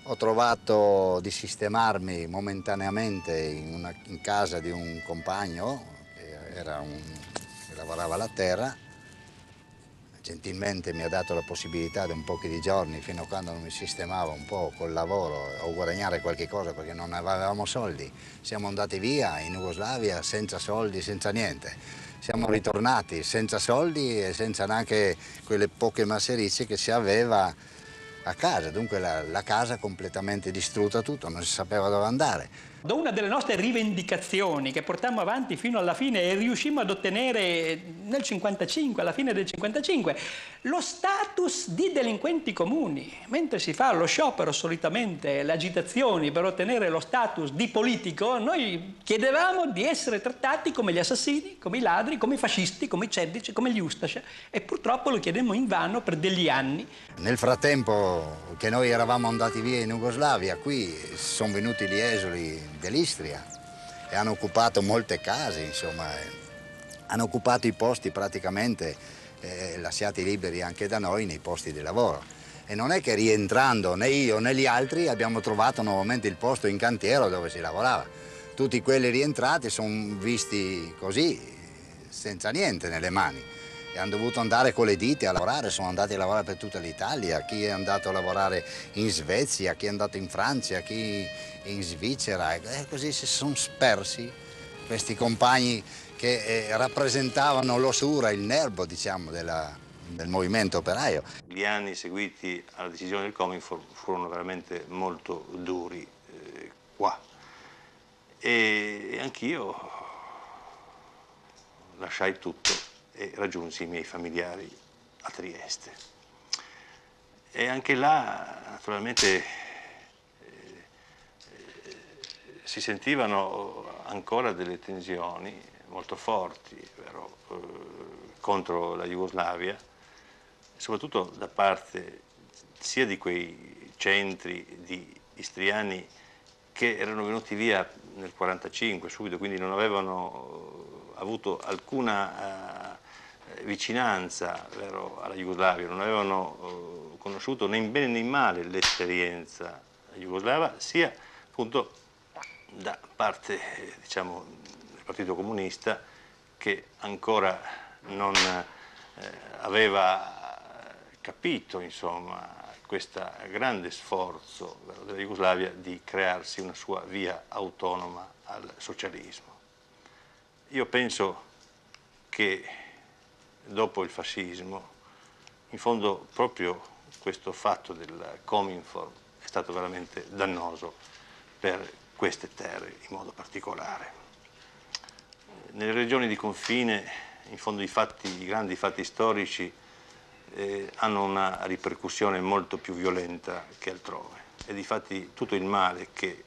ho trovato di sistemarmi momentaneamente in casa di un compagno che lavorava la terra. Gentilmente mi ha dato la possibilità di un pochi di giorni, fino a quando non mi sistemava un po' col lavoro o guadagnare qualche cosa, perché non avevamo soldi. Siamo andati via in Jugoslavia senza soldi, senza niente. Siamo ritornati senza soldi e senza neanche quelle poche masserizie che si aveva a casa. Dunque la casa completamente distrutta, tutto, non si sapeva dove andare. Una delle nostre rivendicazioni che portammo avanti fino alla fine e riuscimmo ad ottenere nel 55, alla fine del 55, lo status di delinquenti comuni. Mentre si fa lo sciopero solitamente, le agitazioni per ottenere lo status di politico, noi chiedevamo di essere trattati come gli assassini, come i ladri, come i fascisti, come i ceddici, come gli ustascia, e purtroppo lo chiedemmo invano per degli anni. Nel frattempo che noi eravamo andati via in Jugoslavia, qui sono venuti gli esuli dell'Istria e hanno occupato molte case, insomma, hanno occupato i posti praticamente lasciati liberi anche da noi nei posti di lavoro. E non è che rientrando né io né gli altri abbiamo trovato nuovamente il posto in cantiere dove si lavorava. Tutti quelli rientrati sono visti così, senza niente nelle mani. E hanno dovuto andare con le dita a lavorare, sono andati a lavorare per tutta l'Italia, chi è andato a lavorare in Svezia, chi è andato in Francia, chi in Svizzera, e così si sono spersi questi compagni che rappresentavano l'ossura, il nervo, diciamo, del movimento operaio. Gli anni seguiti alla decisione del Cominform furono veramente molto duri qua, e anch'io lasciai tutto e raggiunsi i miei familiari a Trieste. E anche là, naturalmente, si sentivano ancora delle tensioni molto forti, vero, contro la Jugoslavia, soprattutto da parte sia di quei centri di istriani che erano venuti via nel 1945 subito, quindi non avevano avuto alcuna vicinanza, vero, alla Jugoslavia, non avevano conosciuto né in bene né in male l'esperienza jugoslava, sia appunto da parte, diciamo, del Partito Comunista, che ancora non aveva capito, insomma, questo grande sforzo della Jugoslavia di crearsi una sua via autonoma al socialismo. Io penso che dopo il fascismo, in fondo, proprio questo fatto del Cominform è stato veramente dannoso per queste terre in modo particolare. Nelle regioni di confine, in fondo, i grandi fatti storici hanno una ripercussione molto più violenta che altrove. E difatti tutto il male che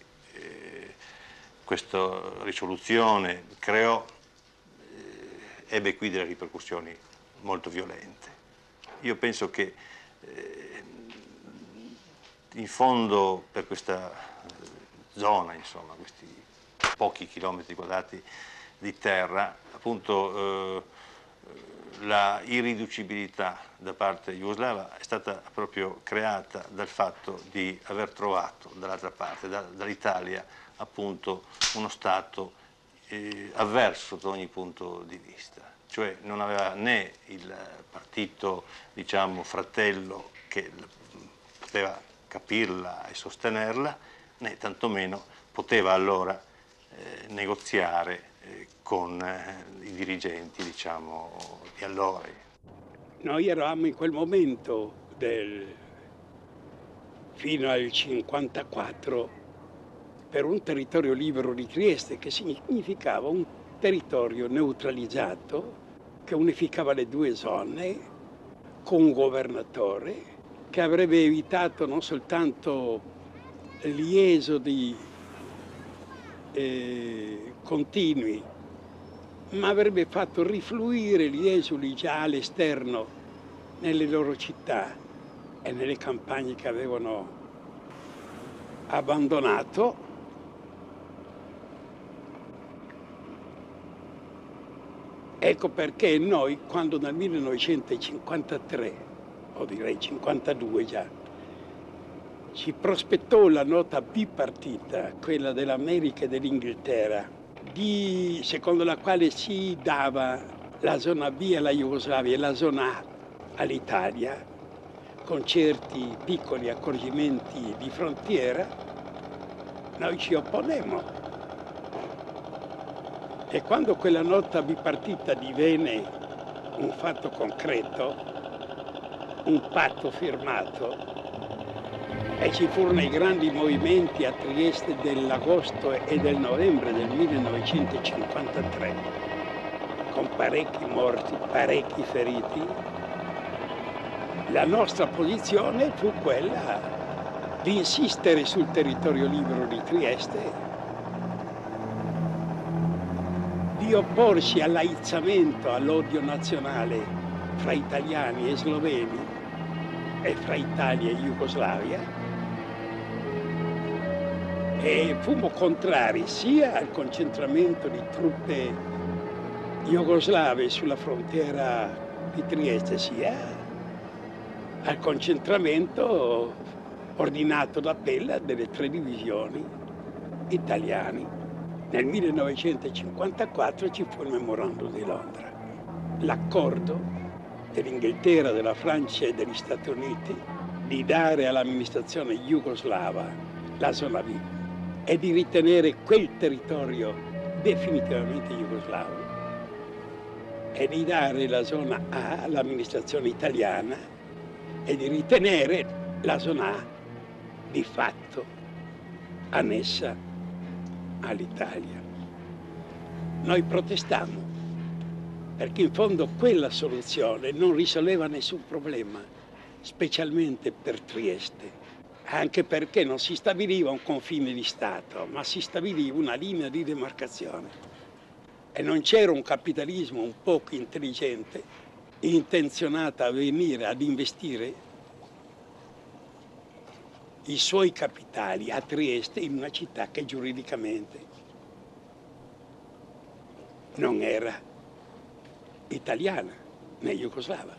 questa risoluzione creò ebbe qui delle ripercussioni molto violente. Io penso che in fondo per questa zona, insomma, questi pochi chilometri quadrati di terra, appunto la irriducibilità da parte jugoslava è stata proprio creata dal fatto di aver trovato dall'altra parte, dall'Italia, appunto uno Stato avverso da ogni punto di vista. Cioè non aveva né il partito, diciamo, fratello che poteva capirla e sostenerla, né tantomeno poteva allora negoziare con i dirigenti, diciamo, di allora. Noi eravamo in quel momento fino al 1954 per un territorio libero di Trieste, che significava un territorio neutralizzato, che unificava le due zone con un governatore che avrebbe evitato non soltanto l'esodi continui, ma avrebbe fatto rifluire gli esuli già all'esterno nelle loro città e nelle campagne che avevano abbandonato. Ecco perché noi, quando dal 1953, o direi 52 già, ci prospettò la nota bipartita, quella dell'America e dell'Inghilterra, secondo la quale si dava la zona B alla Jugoslavia e la zona A all'Italia, con certi piccoli accorgimenti di frontiera, noi ci opponemmo. E quando quella nota bipartita divenne un fatto concreto, un patto firmato, e ci furono i grandi movimenti a Trieste dell'agosto e del novembre del 1953, con parecchi morti, parecchi feriti, la nostra posizione fu quella di insistere sul territorio libero di Trieste, di opporsi all'aizzamento, all'odio nazionale fra italiani e sloveni e fra Italia e Jugoslavia, e fummo contrari sia al concentramento di truppe jugoslave sulla frontiera di Trieste, sia al concentramento ordinato da Pella delle tre divisioni italiane. Nel 1954 ci fu il memorandum di Londra, l'accordo dell'Inghilterra, della Francia e degli Stati Uniti di dare all'amministrazione jugoslava la zona B e di ritenere quel territorio definitivamente jugoslavo e di dare la zona A all'amministrazione italiana e di ritenere la zona A di fatto annessa all'Italia. Noi protestammo perché in fondo quella soluzione non risolveva nessun problema, specialmente per Trieste, anche perché non si stabiliva un confine di Stato, ma si stabiliva una linea di demarcazione. E non c'era un capitalismo un poco intelligente, intenzionato a venire ad investire i suoi capitali a Trieste, in una città che giuridicamente non era italiana né jugoslava,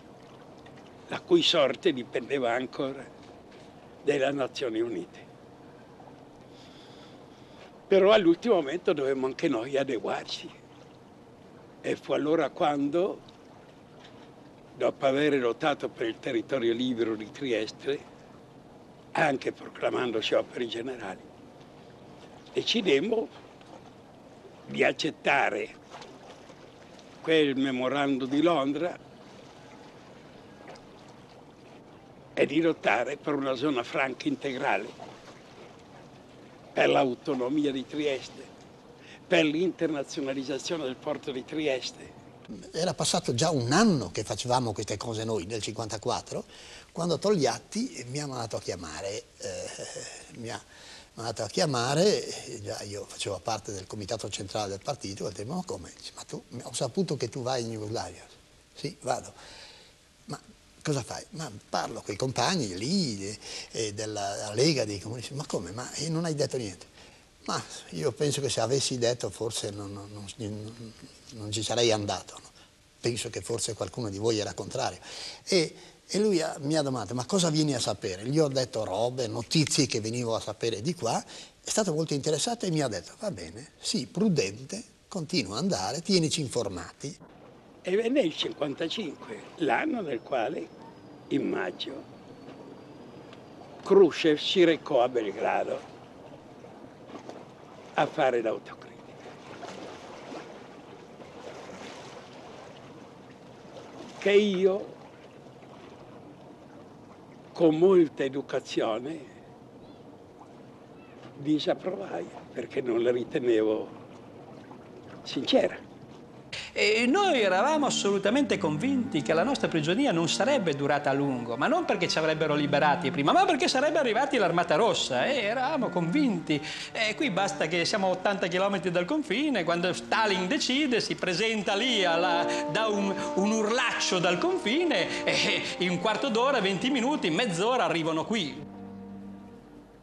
la cui sorte dipendeva ancora delle Nazioni Unite. Però all'ultimo momento dovevamo anche noi adeguarci e fu allora quando, dopo aver lottato per il territorio libero di Trieste, anche proclamando scioperi generali, decidemmo di accettare quel memorando di Londra e di lottare per una zona franca integrale, per l'autonomia di Trieste, per l'internazionalizzazione del porto di Trieste. Era passato già un anno che facevamo queste cose noi, nel 1954, quando Togliatti mi ha mandato a chiamare. Già io facevo parte del comitato centrale del partito, e dicevo, ma come? Ma tu, ho saputo che tu vai in Jugoslavia. Sì, vado. Ma cosa fai? Ma parlo con i compagni lì, della Lega dei Comunisti. Ma come? Ma non hai detto niente? Ma io penso che se avessi detto forse non ci sarei andato, no? Penso che forse qualcuno di voi era contrario. E lui mi ha domandato, ma cosa vieni a sapere? Gli ho detto robe, notizie che venivo a sapere di qua, è stato molto interessato e mi ha detto, va bene, sii prudente, continua ad andare, tienici informati. E venne il 1955, l'anno nel quale, in maggio, Khrushchev si recò a Belgrado a fare l'autocritica. Che io, con molta educazione, disapprovai, perché non la ritenevo sincera. E noi eravamo assolutamente convinti che la nostra prigionia non sarebbe durata a lungo, ma non perché ci avrebbero liberati prima, ma perché sarebbe arrivati l'Armata Rossa, e eravamo convinti. E qui basta che siamo a 80 km dal confine, quando Stalin decide, si presenta lì, dà un urlaccio dal confine, e in un quarto d'ora, 20 minuti, mezz'ora arrivano qui.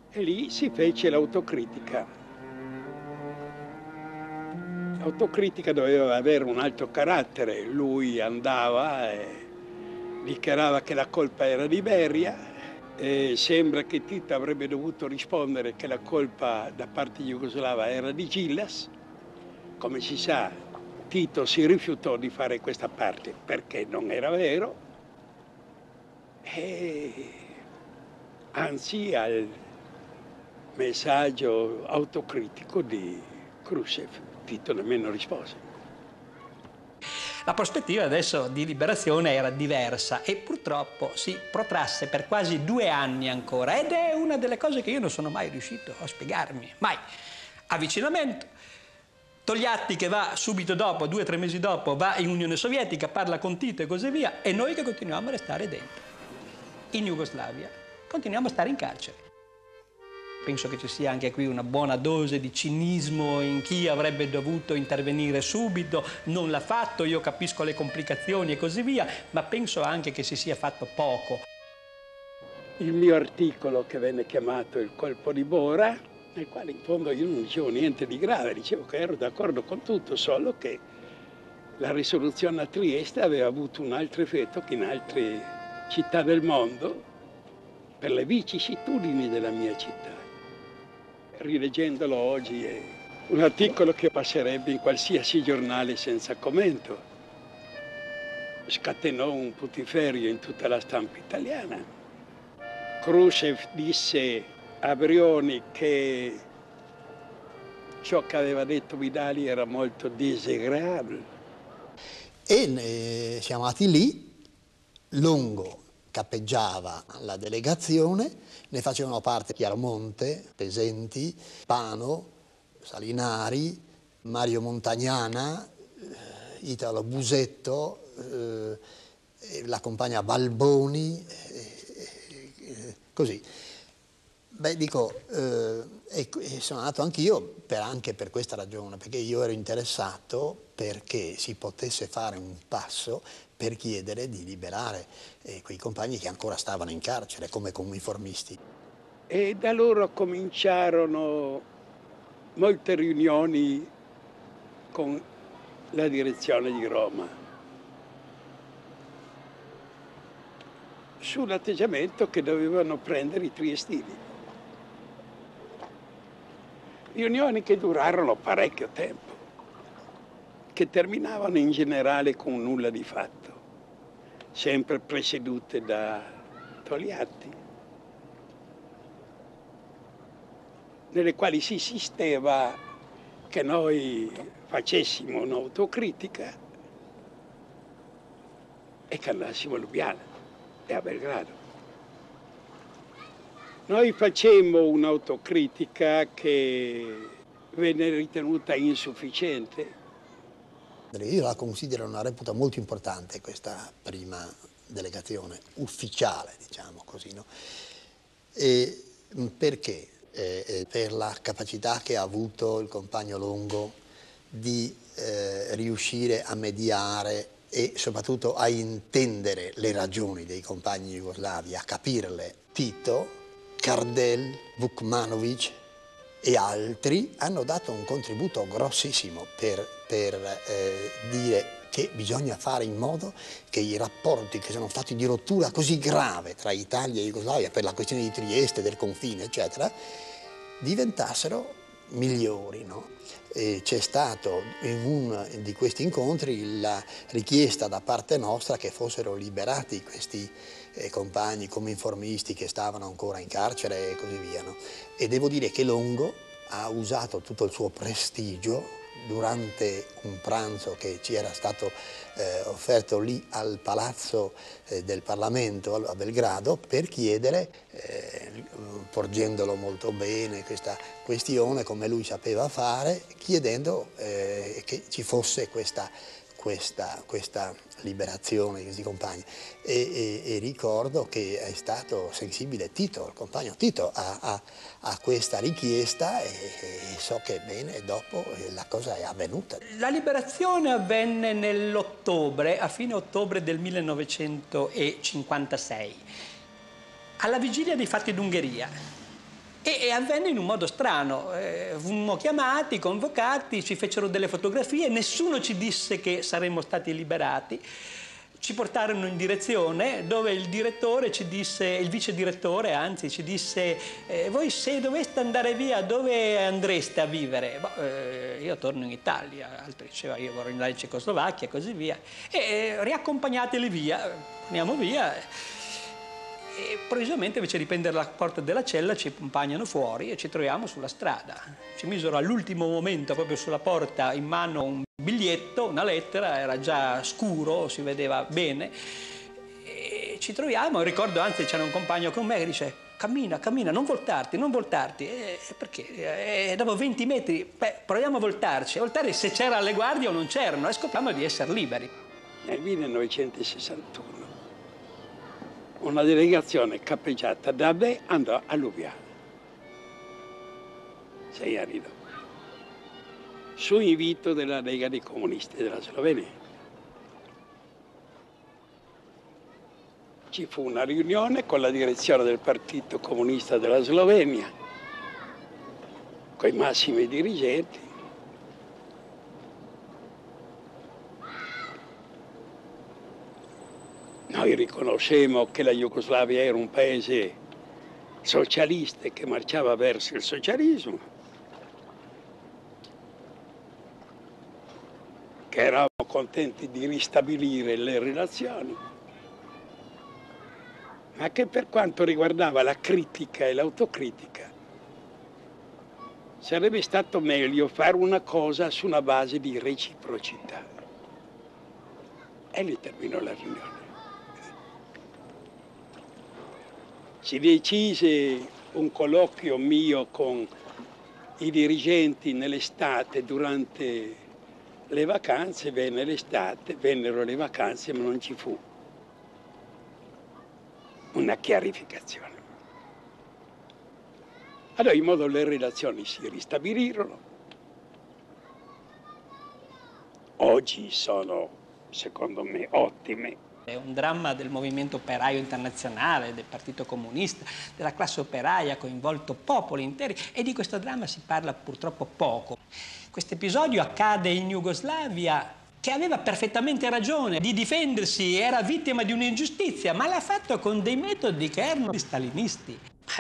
E lì si fece l'autocritica. L'autocritica doveva avere un altro carattere, lui andava e dichiarava che la colpa era di Beria, e sembra che Tito avrebbe dovuto rispondere che la colpa da parte jugoslava era di Đilas. Come si sa, Tito si rifiutò di fare questa parte perché non era vero, e anzi al messaggio autocritico di Khrushchev Tito nemmeno rispose. La prospettiva adesso di liberazione era diversa e purtroppo si protrasse per quasi 2 anni ancora, ed è una delle cose che io non sono mai riuscito a spiegarmi, mai. Avvicinamento, Togliatti che va subito dopo, 2 o 3 mesi dopo, va in Unione Sovietica, parla con Tito e così via, e noi che continuiamo a restare dentro. In Jugoslavia continuiamo a stare in carcere. Penso che ci sia anche qui una buona dose di cinismo in chi avrebbe dovuto intervenire subito, non l'ha fatto, io capisco le complicazioni e così via, ma penso anche che si sia fatto poco. Il mio articolo, che venne chiamato Il colpo di Bora, nel quale in fondo io non dicevo niente di grave, dicevo che ero d'accordo con tutto, solo che la risoluzione a Trieste aveva avuto un altro effetto che in altre città del mondo, per le vicissitudini della mia città. Rileggendolo oggi è un articolo che passerebbe in qualsiasi giornale senza commento. Scatenò un putiferio in tutta la stampa italiana. Khrushchev disse a Brioni che ciò che aveva detto Vidali era molto disagreabile. E siamo andati lì, Longo cappeggiava la delegazione, ne facevano parte Chiarmonte, Pesenti, Pano, Salinari, Mario Montagnana, Italo Busetto, la compagna Balboni, così. Beh, dico, e sono andato anch'io anche per questa ragione, perché io ero interessato perché si potesse fare un passo per chiedere di liberare quei compagni che ancora stavano in carcere come cominformisti. E da loro cominciarono molte riunioni con la direzione di Roma sull'atteggiamento che dovevano prendere i triestini. Riunioni che durarono parecchio tempo, che terminavano in generale con nulla di fatto, sempre presiedute da Togliatti, nelle quali si insisteva che noi facessimo un'autocritica e che andassimo a Lubiana e a Belgrado. Noi facemmo un'autocritica che venne ritenuta insufficiente. Io la considero una reputa molto importante questa prima delegazione, ufficiale, diciamo così, no? E perché? Per la capacità che ha avuto il compagno Longo di riuscire a mediare e soprattutto a intendere le ragioni dei compagni jugoslavi, a capirle. Tito, Kardelj, Vukmanovič e altri hanno dato un contributo grossissimo per dire che bisogna fare in modo che i rapporti che sono stati di rottura così grave tra Italia e Jugoslavia per la questione di Trieste, del confine, eccetera, diventassero migliori, no? C'è stato in uno di questi incontri la richiesta da parte nostra che fossero liberati questi compagni cominformisti che stavano ancora in carcere e così via, no? E devo dire che Longo ha usato tutto il suo prestigio durante un pranzo che ci era stato offerto lì al palazzo del Parlamento a Belgrado per chiedere, porgendolo molto bene questa questione come lui sapeva fare, chiedendo che ci fosse questa liberazione di questi compagni. E ricordo che è stato sensibile Tito, il compagno Tito, a questa richiesta e so che bene dopo la cosa è avvenuta. La liberazione avvenne nell'ottobre, a fine ottobre del 1956, alla vigilia dei fatti d'Ungheria. E avvenne in un modo strano, fummo chiamati, convocati, ci fecero delle fotografie, nessuno ci disse che saremmo stati liberati, ci portarono in direzione dove il direttore ci disse, il vice direttore anzi ci disse voi se doveste andare via dove andreste a vivere? Io torno in Italia, altri diceva io vorrei andare in Cecoslovacchia e così via, e riaccompagnateli via, andiamo via. E improvvisamente invece di prendere la porta della cella ci accompagnano fuori e ci troviamo sulla strada. Ci misero all'ultimo momento proprio sulla porta in mano un biglietto, una lettera, era già scuro, si vedeva bene. E ci troviamo, ricordo anzi c'era un compagno con me che dice cammina, cammina, non voltarti, non voltarti. Perché? Dopo 20 metri, beh, proviamo a voltarci. A voltare se c'era le guardie o non c'erano e scopriamo di essere liberi. Nel 1961. Una delegazione capeggiata da me andò a Lubiana, 6 anni dopo, su invito della Lega dei Comunisti della Slovenia. Ci fu una riunione con la direzione del Partito Comunista della Slovenia, con i massimi dirigenti. Noi riconoscemmo che la Jugoslavia era un paese socialista che marciava verso il socialismo, che eravamo contenti di ristabilire le relazioni, ma che per quanto riguardava la critica e l'autocritica sarebbe stato meglio fare una cosa su una base di reciprocità. E lì terminò la riunione. Si decise un colloquio mio con i dirigenti nell'estate, durante le vacanze, venne l'estate, vennero le vacanze, ma non ci fu una chiarificazione. Allora in modo le relazioni si ristabilirono. Oggi sono, secondo me, ottime. È un dramma del movimento operaio internazionale, del Partito Comunista, della classe operaia, coinvolto popoli interi, e di questo dramma si parla purtroppo poco. Questo episodio accade in Jugoslavia, che aveva perfettamente ragione di difendersi, era vittima di un'ingiustizia, ma l'ha fatto con dei metodi che erano stalinisti.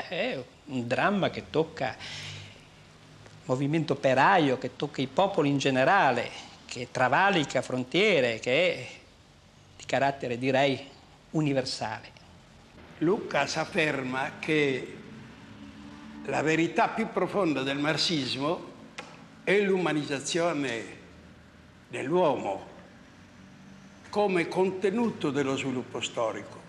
È un dramma che tocca il movimento operaio, che tocca i popoli in generale, che travalica frontiere, che è di carattere, direi, universale. Luca si afferma che la verità più profonda del marxismo è l'umanizzazione dell'uomo come contenuto dello sviluppo storico,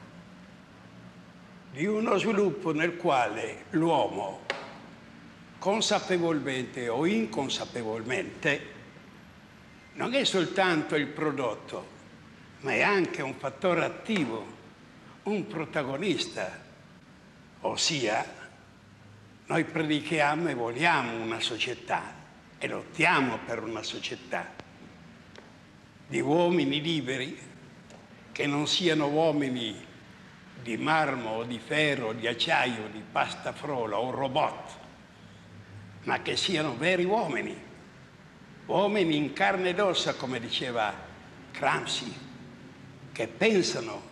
di uno sviluppo nel quale l'uomo, consapevolmente o inconsapevolmente, non è soltanto il prodotto, ma è anche un fattore attivo, un protagonista. Ossia, noi predichiamo e vogliamo una società e lottiamo per una società di uomini liberi, che non siano uomini di marmo o di ferro, di acciaio, di pasta frolla o robot, ma che siano veri uomini, uomini in carne ed ossa, come diceva Gramsci, che pensano,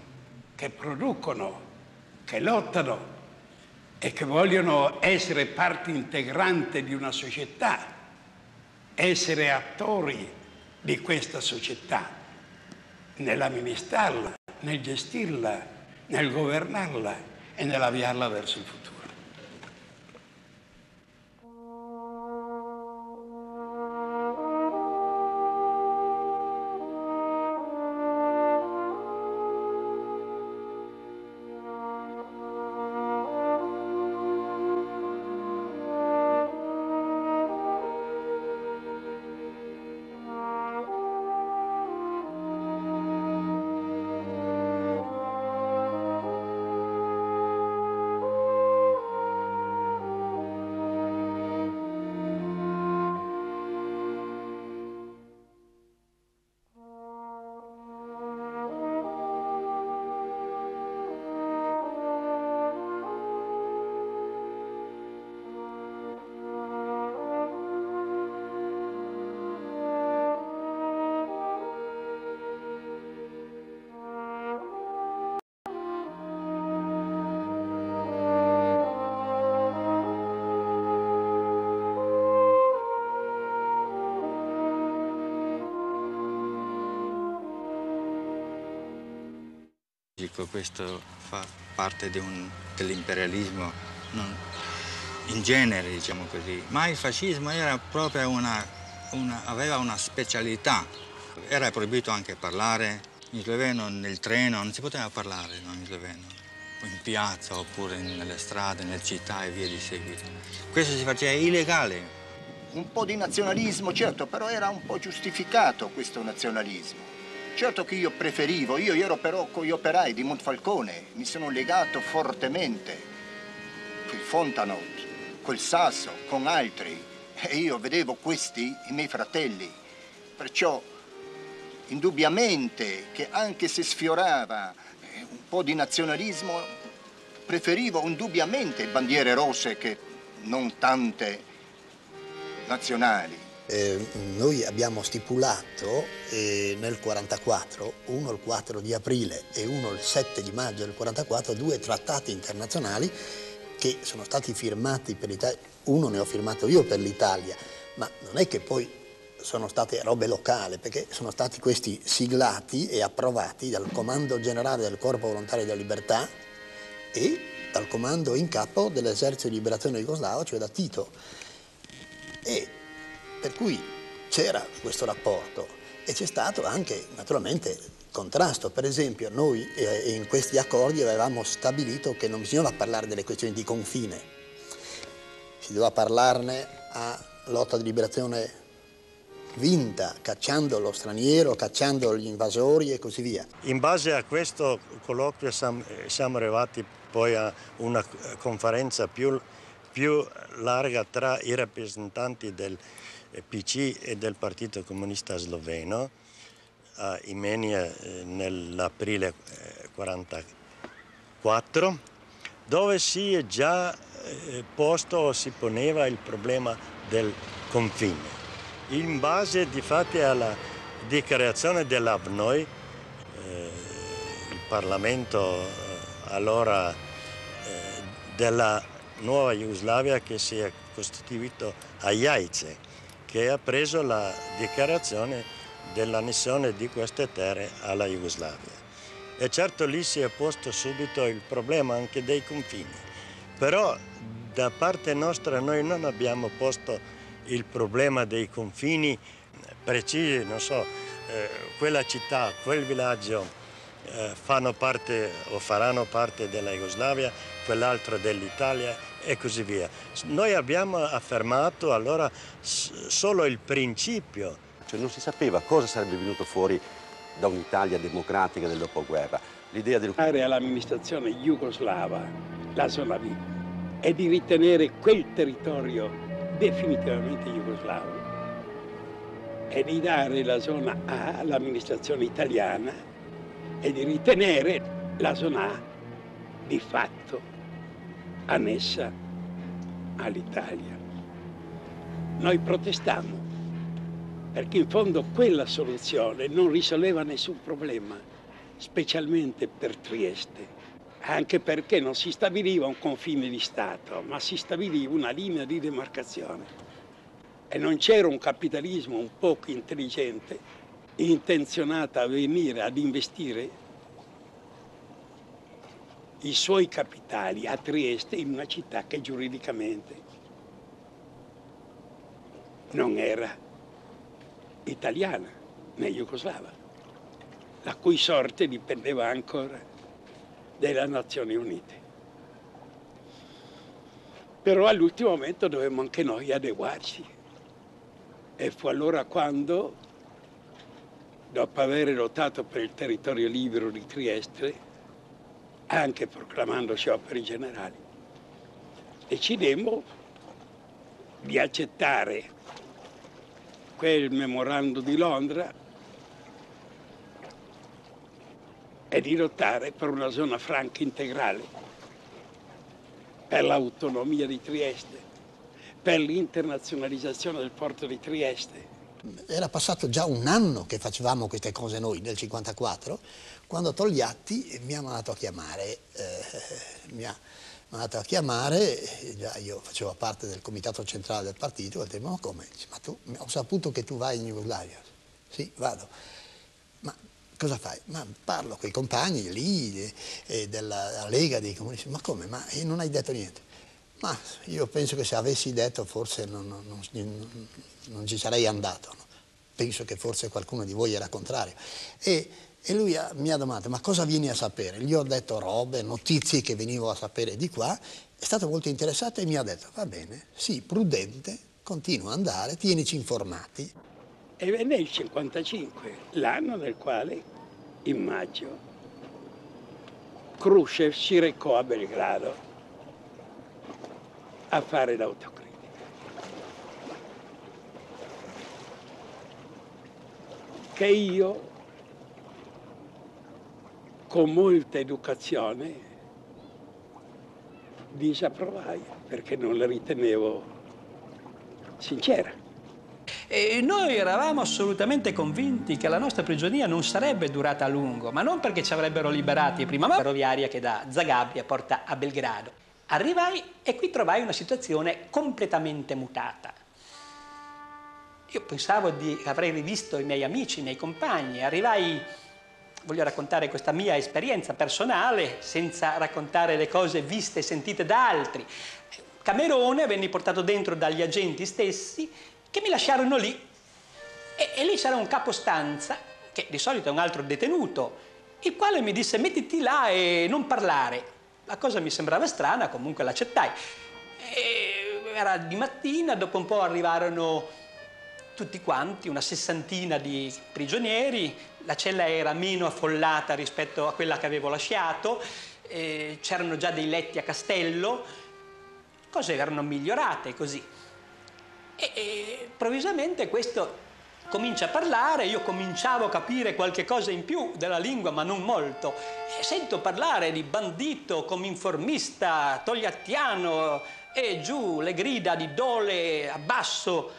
che producono, che lottano e che vogliono essere parte integrante di una società, essere attori di questa società, nell'amministrarla, nel gestirla, nel governarla e nell'avviarla verso il futuro. Questo fa parte dell'imperialismo in genere, diciamo così, ma il fascismo era proprio aveva una specialità. Era proibito anche parlare in sloveno nel treno, non si poteva parlare in sloveno, in piazza oppure nelle strade, nelle città e via di seguito. Questo si faceva illegale. Un po' di nazionalismo, certo, però era un po' giustificato questo nazionalismo. Certo che io preferivo, io ero però con gli operai di Montfalcone, mi sono legato fortemente, quel Fontano, quel Sasso, con altri, e io vedevo questi, i miei fratelli, perciò indubbiamente che anche se sfiorava un po' di nazionalismo, preferivo indubbiamente bandiere rosse che non tante nazionali. Noi abbiamo stipulato nel 1944, uno il 4 di aprile e uno il 7 di maggio del 1944, due trattati internazionali che sono stati firmati per l'Italia. Uno ne ho firmato io per l'Italia, ma non è che poi sono state robe locali, perché sono stati questi siglati e approvati dal Comando Generale del Corpo Volontario della Libertà e dal Comando in Capo dell'Esercito di Liberazione Jugoslavo, cioè da Tito. Per cui c'era questo rapporto e c'è stato anche naturalmente contrasto. Per esempio noi in questi accordi avevamo stabilito che non bisognava parlare delle questioni di confine, si doveva parlarne a lotta di liberazione vinta, cacciando lo straniero, cacciando gli invasori e così via. In base a questo colloquio siamo arrivati poi a una conferenza più più larga tra i rappresentanti del PC e del Partito Comunista Sloveno a Imenia nell'aprile 1944, dove si è già posto o si poneva il problema del confine. In base di fatti alla dichiarazione dell'Avnoj, il Parlamento allora della nuova Jugoslavia che si è costituito a Jajce, che ha preso la dichiarazione dell'annessione di queste terre alla Jugoslavia. E certo lì si è posto subito il problema anche dei confini, però da parte nostra noi non abbiamo posto il problema dei confini precisi, non so, quella città, quel villaggio fanno parte o faranno parte della Jugoslavia, quell'altro dell'Italia e così via. Noi abbiamo affermato allora solo il principio. Cioè non si sapeva cosa sarebbe venuto fuori da un'Italia democratica del dopoguerra. L'idea del... all'amministrazione jugoslava la zona B e di ritenere quel territorio definitivamente jugoslavo e di dare la zona A all'amministrazione italiana e di ritenere la zona A di fatto annessa all'Italia. Noi protestammo perché in fondo quella soluzione non risolveva nessun problema, specialmente per Trieste. Anche perché non si stabiliva un confine di Stato, ma si stabiliva una linea di demarcazione. E non c'era un capitalismo un poco intelligente, intenzionato a venire ad investire i suoi capitali a Trieste, in una città che giuridicamente non era italiana né jugoslava, la cui sorte dipendeva ancora delle Nazioni Unite. Però all'ultimo momento dovevamo anche noi adeguarci e fu allora quando, dopo aver lottato per il territorio libero di Trieste, anche proclamando scioperi generali, decidemmo di accettare quel memorando di Londra e di lottare per una zona franca integrale, per l'autonomia di Trieste, per l'internazionalizzazione del porto di Trieste. Era passato già un anno che facevamo queste cose noi, nel 1954, quando Togliatti mi ha mandato a chiamare. Già io facevo parte del comitato centrale del partito, ho detto, ma come? Ma tu, ho saputo che tu vai in Jugoslavia. Sì, vado. Ma cosa fai? Ma parlo con i compagni lì della Lega dei Comunisti. Ma come? Ma non hai detto niente? Ma io penso che se avessi detto forse non ci sarei andato. No? Penso che forse qualcuno di voi era contrario. E lui mi ha domandato, ma cosa vieni a sapere? Gli ho detto robe, notizie che venivo a sapere di qua. È stato molto interessato e mi ha detto, va bene, sii prudente, continua ad andare, tienici informati. E venne il 1955, l'anno nel quale, in maggio, Khrushchev si recò a Belgrado a fare l'autocritica. Che io, con molta educazione, disapprovai, perché non la ritenevo sincera. E noi eravamo assolutamente convinti che la nostra prigionia non sarebbe durata a lungo, ma non perché ci avrebbero liberati prima, ma la ferroviaria che da Zagabria porta a Belgrado. Arrivai e qui trovai una situazione completamente mutata. Io pensavo che avrei rivisto i miei amici, i miei compagni. Arrivai, voglio raccontare questa mia esperienza personale, senza raccontare le cose viste e sentite da altri. Camerone, venni portato dentro dagli agenti stessi, che mi lasciarono lì e lì c'era un capostanza, che di solito è un altro detenuto, il quale mi disse mettiti là e non parlare. La cosa mi sembrava strana, comunque l'accettai. Era di mattina, dopo un po' arrivarono tutti quanti, una sessantina di prigionieri, la cella era meno affollata rispetto a quella che avevo lasciato, c'erano già dei letti a castello. cose erano migliorate così. E improvvisamente questo comincia a parlare, io cominciavo a capire qualche cosa in più della lingua, ma non molto. E sento parlare di bandito, cominformista, togliattiano, e giù le grida di Dole, abbasso.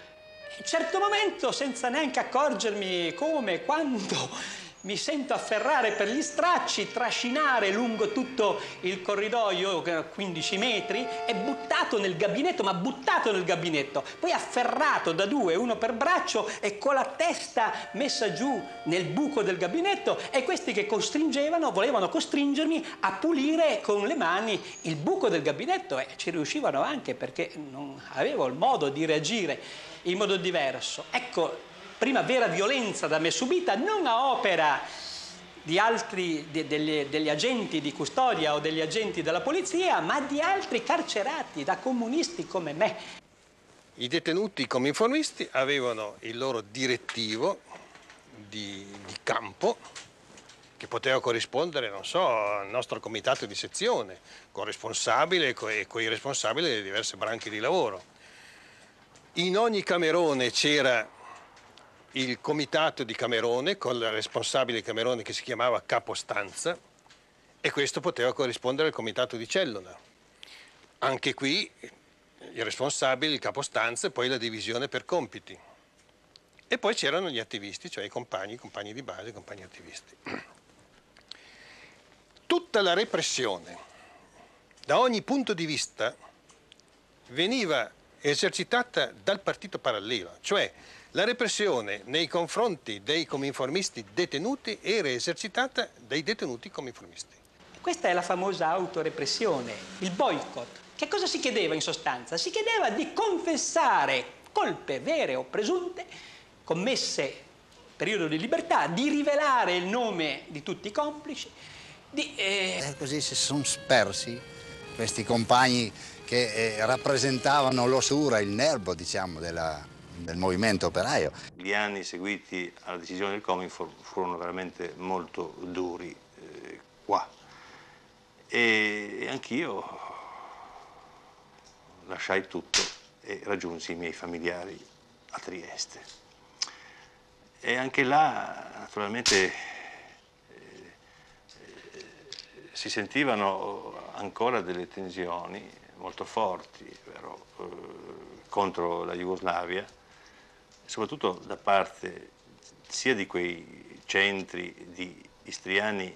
A un certo momento, senza neanche accorgermi come, quando, mi sento afferrare per gli stracci, trascinare lungo tutto il corridoio, 15 metri, e buttato nel gabinetto, ma buttato nel gabinetto. Poi afferrato da due, uno per braccio, e con la testa messa giù nel buco del gabinetto, e questi che costringevano, volevano costringermi a pulire con le mani il buco del gabinetto, e ci riuscivano anche perché non avevo il modo di reagire in modo diverso. Ecco, prima vera violenza da me subita, non a opera di altri, degli agenti di custodia o degli agenti della polizia, ma di altri carcerati, da comunisti come me. I detenuti cominformisti avevano il loro direttivo di campo, che poteva corrispondere, non so, al nostro comitato di sezione, con responsabile e con i responsabili delle diverse branche di lavoro. In ogni camerone c'era il comitato di Camerone, con il responsabile di Camerone che si chiamava capostanza, e questo poteva corrispondere al comitato di cellula. Anche qui il responsabile, il capostanza, e poi la divisione per compiti. E poi c'erano gli attivisti, cioè i compagni di base, i compagni attivisti. Tutta la repressione, da ogni punto di vista, veniva esercitata dal partito parallelo, cioè la repressione nei confronti dei cominformisti detenuti era esercitata dai detenuti cominformisti. Questa è la famosa autorepressione, il boicott. Che cosa si chiedeva in sostanza? Si chiedeva di confessare colpe vere o presunte commesse nel periodo di libertà, di rivelare il nome di tutti i complici. Così si sono spersi questi compagni che rappresentavano l'ossura, il nervo, diciamo, del movimento operaio. Gli anni seguiti alla decisione del Cominform furono veramente molto duri qua, e anch'io lasciai tutto e raggiunsi i miei familiari a Trieste, e anche là naturalmente si sentivano ancora delle tensioni molto forti, vero, contro la Jugoslavia, soprattutto da parte sia di quei centri di istriani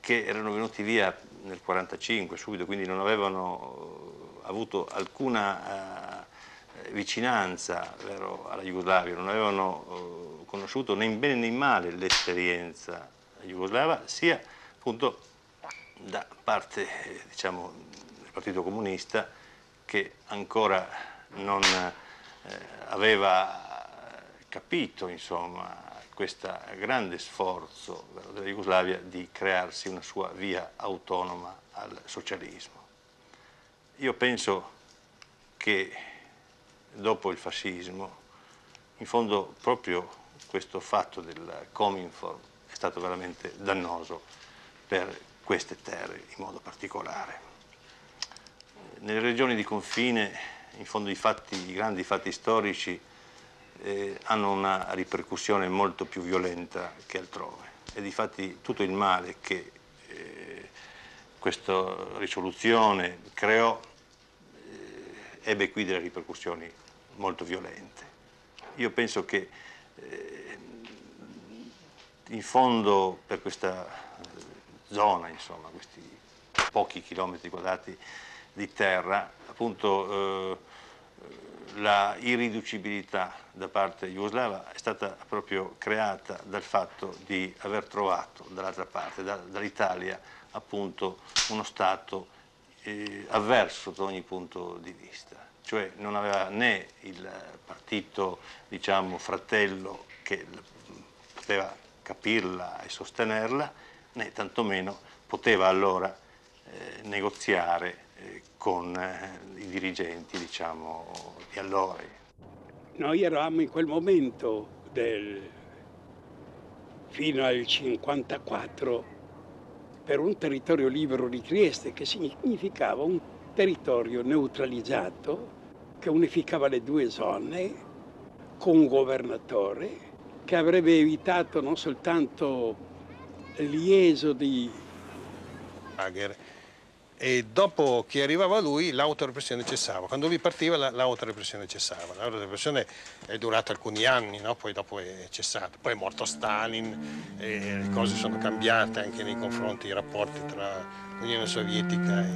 che erano venuti via nel 1945 subito, quindi non avevano avuto alcuna vicinanza, vero, alla Jugoslavia, non avevano conosciuto né in bene né in male l'esperienza jugoslava, sia appunto da parte, diciamo, del Partito Comunista, che ancora non aveva capito, insomma, questo grande sforzo della Jugoslavia di crearsi una sua via autonoma al socialismo. Io penso che dopo il fascismo, in fondo, proprio questo fatto del Cominform è stato veramente dannoso per queste terre in modo particolare. Nelle regioni di confine, in fondo, i grandi fatti storici hanno una ripercussione molto più violenta che altrove, e difatti tutto il male che questa risoluzione creò ebbe qui delle ripercussioni molto violente. Io penso che in fondo per questa zona, insomma, questi pochi chilometri quadrati di terra, appunto, la irriducibilità da parte jugoslava è stata proprio creata dal fatto di aver trovato dall'altra parte, dall'Italia, appunto, uno Stato avverso da ogni punto di vista, cioè non aveva né il partito, diciamo, fratello che poteva capirla e sostenerla, né tantomeno poteva allora negoziare con i dirigenti, diciamo, di allora. Noi eravamo in quel momento fino al 1954 per un territorio libero di Trieste, che significava un territorio neutralizzato che unificava le due zone con un governatore che avrebbe evitato non soltanto l'esodo di Bagher. E dopo che arrivava lui l'autorepressione cessava, quando lui partiva l'autorepressione cessava, l'autorepressione è durata alcuni anni, no? Poi dopo è cessata, poi è morto Stalin, e le cose sono cambiate anche nei confronti dei rapporti tra l'Unione Sovietica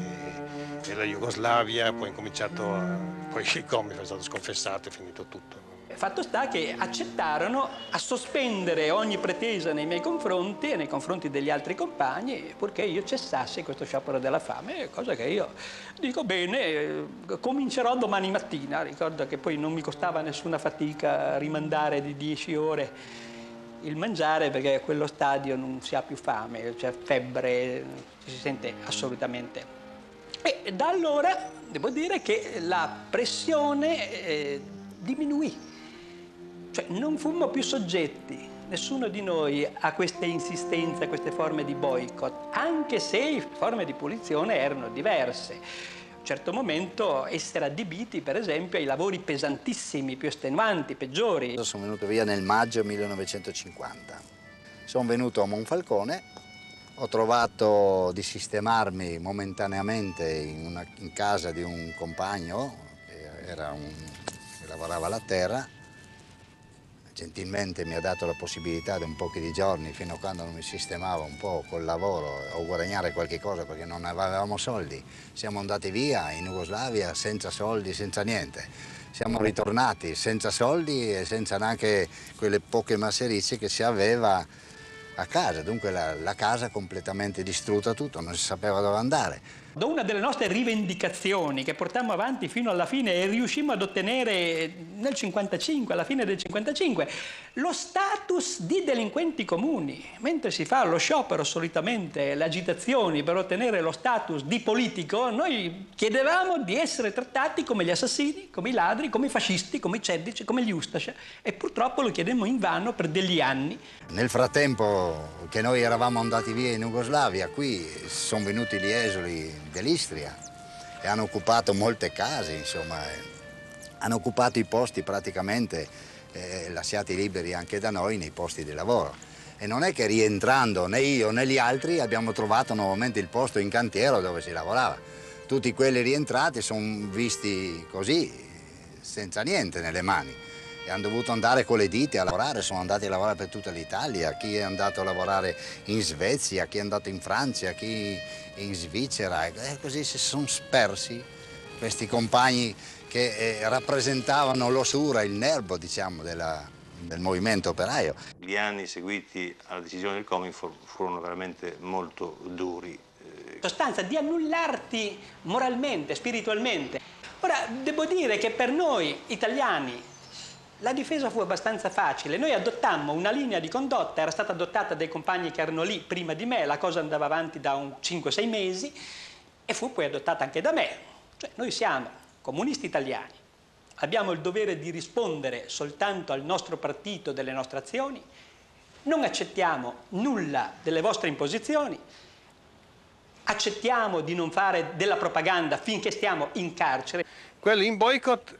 e la Jugoslavia, poi è cominciato, poi il Cominform è stato sconfessato e è finito tutto. Fatto sta che accettarono a sospendere ogni pretesa nei miei confronti e nei confronti degli altri compagni purché io cessassi questo sciopero della fame, cosa che io dico bene, comincerò domani mattina. Ricordo che poi non mi costava nessuna fatica rimandare di 10 ore il mangiare, perché a quello stadio non si ha più fame, c'è febbre, ci si sente assolutamente. E da allora devo dire che la pressione diminuì. Cioè, non fummo più soggetti, nessuno di noi, a queste insistenze, a queste forme di boicott, anche se le forme di punizione erano diverse. A un certo momento essere adibiti, per esempio, ai lavori pesantissimi, più estenuanti, peggiori. Sono venuto via nel maggio 1950. Sono venuto a Monfalcone, ho trovato di sistemarmi momentaneamente in casa di un compagno che lavorava la terra. Gentilmente mi ha dato la possibilità di un pochi di giorni, fino a quando non mi sistemavo un po' col lavoro o guadagnare qualche cosa, perché non avevamo soldi. Siamo andati via in Jugoslavia senza soldi, senza niente. Siamo ritornati senza soldi e senza neanche quelle poche masserizie che si aveva a casa. Dunque la casa completamente distrutta, tutto, non si sapeva dove andare. Da una delle nostre rivendicazioni che portammo avanti fino alla fine e riuscimmo ad ottenere nel 55, alla fine del 55, lo status di delinquenti comuni. Mentre si fa lo sciopero solitamente, le agitazioni per ottenere lo status di politico, noi chiedevamo di essere trattati come gli assassini, come i ladri, come i fascisti, come i ceddici, come gli Ustascia, e purtroppo lo chiedemmo invano per degli anni. Nel frattempo che noi eravamo andati via in Jugoslavia, qui sono venuti gli esuli dell'Istria e hanno occupato molte case, insomma, hanno occupato i posti praticamente lasciati liberi anche da noi nei posti di lavoro. E non è che rientrando né io né gli altri abbiamo trovato nuovamente il posto in cantiere dove si lavorava. Tutti quelli rientrati sono visti così, senza niente nelle mani, e hanno dovuto andare con le dita a lavorare, sono andati a lavorare per tutta l'Italia, chi è andato a lavorare in Svezia, chi è andato in Francia, chi in Svizzera, e così si sono spersi questi compagni che rappresentavano l'ossura, il nervo, diciamo, del movimento operaio. Gli anni seguiti alla decisione del Cominform furono veramente molto duri. In sostanza di annullarti moralmente, spiritualmente. Ora, devo dire che per noi italiani la difesa fu abbastanza facile, noi adottammo una linea di condotta, era stata adottata dai compagni che erano lì prima di me, la cosa andava avanti da 5-6 mesi e fu poi adottata anche da me. Cioè, noi siamo comunisti italiani, abbiamo il dovere di rispondere soltanto al nostro partito delle nostre azioni, non accettiamo nulla delle vostre imposizioni, accettiamo di non fare della propaganda finché stiamo in carcere. Quello in boicott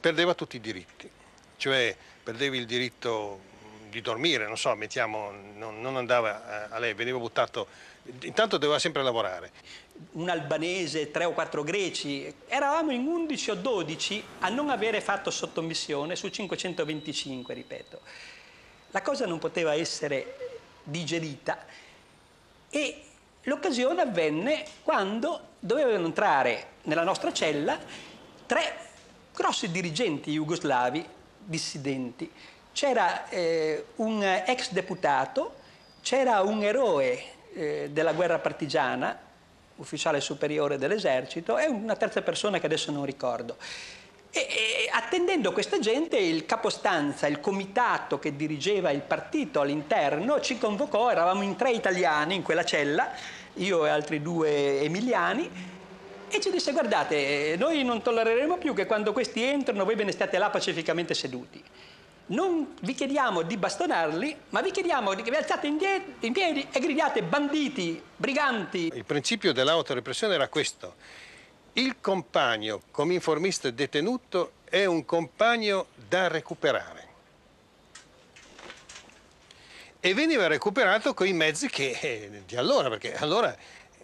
perdeva tutti i diritti, cioè perdevi il diritto di dormire, non so, mettiamo, non andava a lei, veniva buttato, intanto doveva sempre lavorare. Un albanese, 3 o 4 greci, eravamo in 11 o 12 a non avere fatto sottomissione su 525, ripeto. La cosa non poteva essere digerita e l'occasione avvenne quando dovevano entrare nella nostra cella 3 grossi dirigenti jugoslavi dissidenti. C'era un ex deputato, c'era un eroe della guerra partigiana, ufficiale superiore dell'esercito, e una terza persona che adesso non ricordo. E attendendo questa gente, il capostanza, il comitato che dirigeva il partito all'interno, ci convocò, eravamo in 3 italiani in quella cella, io e altri 2 emiliani, e ci disse: guardate, noi non tollereremo più che quando questi entrano voi ve ne state là pacificamente seduti. Non vi chiediamo di bastonarli, ma vi chiediamo che vi alzate in piedi e gridiate banditi, briganti. Il principio dell'autorepressione era questo. Il compagno cominformista detenuto è un compagno da recuperare. E veniva recuperato coi mezzi di allora, perché allora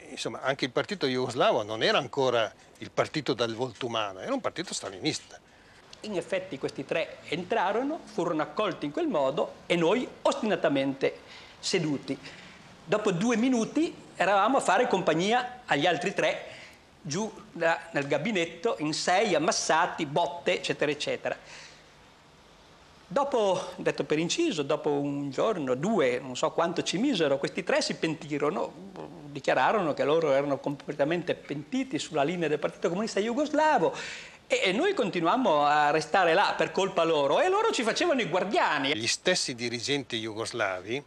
insomma, anche il partito jugoslavo non era ancora il partito dal volto umano, era un partito stalinista. In effetti questi tre entrarono, furono accolti in quel modo e noi ostinatamente seduti. Dopo 2 minuti eravamo a fare compagnia agli altri tre, giù nel gabinetto, in 6, ammassati, botte, eccetera, eccetera. Dopo, detto per inciso, dopo un giorno, 2, non so quanto ci misero, questi tre si pentirono, dichiararono che loro erano completamente pentiti sulla linea del Partito Comunista Jugoslavo. E noi continuammo a restare là per colpa loro e loro ci facevano i guardiani. Gli stessi dirigenti jugoslavi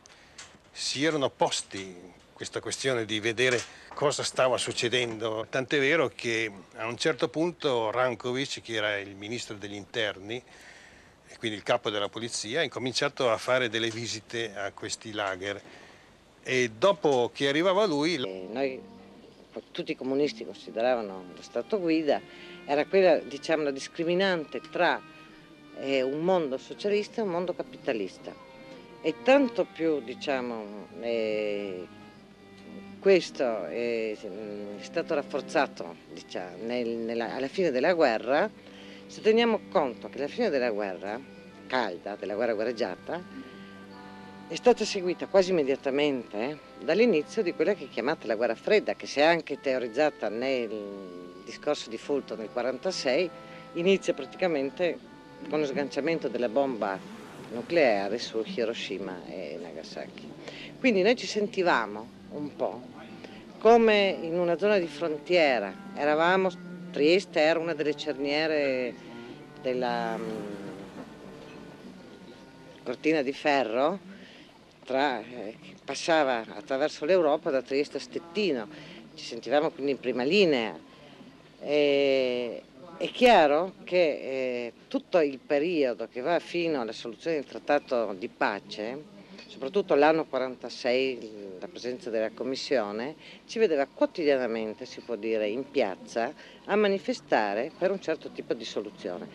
si erano posti questa questione di vedere cosa stava succedendo. Tant'è vero che a un certo punto Ranković, che era il ministro degli interni e quindi il capo della polizia, ha incominciato a fare delle visite a questi lager e dopo che arrivava lui... Noi tutti i comunisti consideravano lo Stato guida, era quella, diciamo, la discriminante tra un mondo socialista e un mondo capitalista. E tanto più, diciamo, questo è stato rafforzato, diciamo, alla fine della guerra, se teniamo conto che la fine della guerra calda, della guerra guerreggiata, è stata seguita quasi immediatamente dall'inizio di quella che è chiamata la guerra fredda, che si è anche teorizzata nel discorso di Fulton nel 1946, inizia praticamente con lo sganciamento della bomba nucleare su Hiroshima e Nagasaki. Quindi noi ci sentivamo un po' come in una zona di frontiera, eravamo, Trieste era una delle cerniere della cortina di ferro, passava attraverso l'Europa da Trieste a Stettino, ci sentivamo quindi in prima linea. È chiaro che tutto il periodo che va fino alla soluzione del trattato di pace, soprattutto l'anno 1946, la presenza della Commissione, ci vedeva quotidianamente, si può dire, in piazza a manifestare per un certo tipo di soluzione.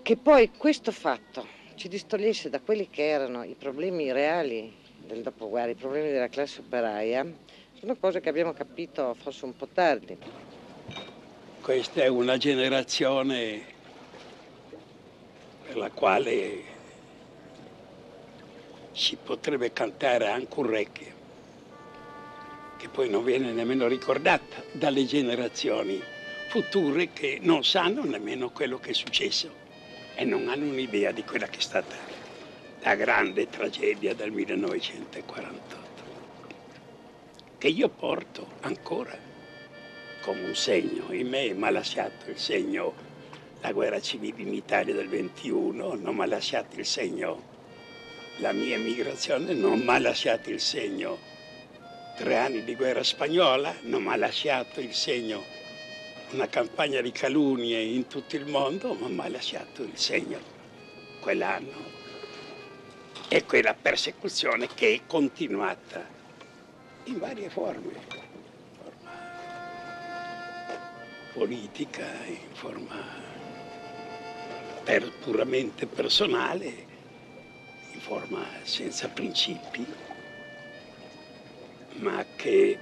Che poi questo fatto ci distogliesse da quelli che erano i problemi reali del dopoguerra, i problemi della classe operaia, sono cose che abbiamo capito forse un po' tardi. Questa è una generazione per la quale si potrebbe cantare anche un requiem, che poi non viene nemmeno ricordata dalle generazioni future che non sanno nemmeno quello che è successo. E non hanno un'idea di quella che è stata la grande tragedia del 1948, che io porto ancora come un segno in me. Mi ha lasciato il segno la guerra civile in Italia del 21, non mi ha lasciato il segno la mia emigrazione, non mi ha lasciato il segno 3 anni di guerra spagnola, non mi ha lasciato il segno una campagna di calunnie in tutto il mondo, ma mi ha lasciato il segno quell'anno e quella persecuzione che è continuata in varie forme, in forma politica, in forma puramente personale, in forma senza principi, ma che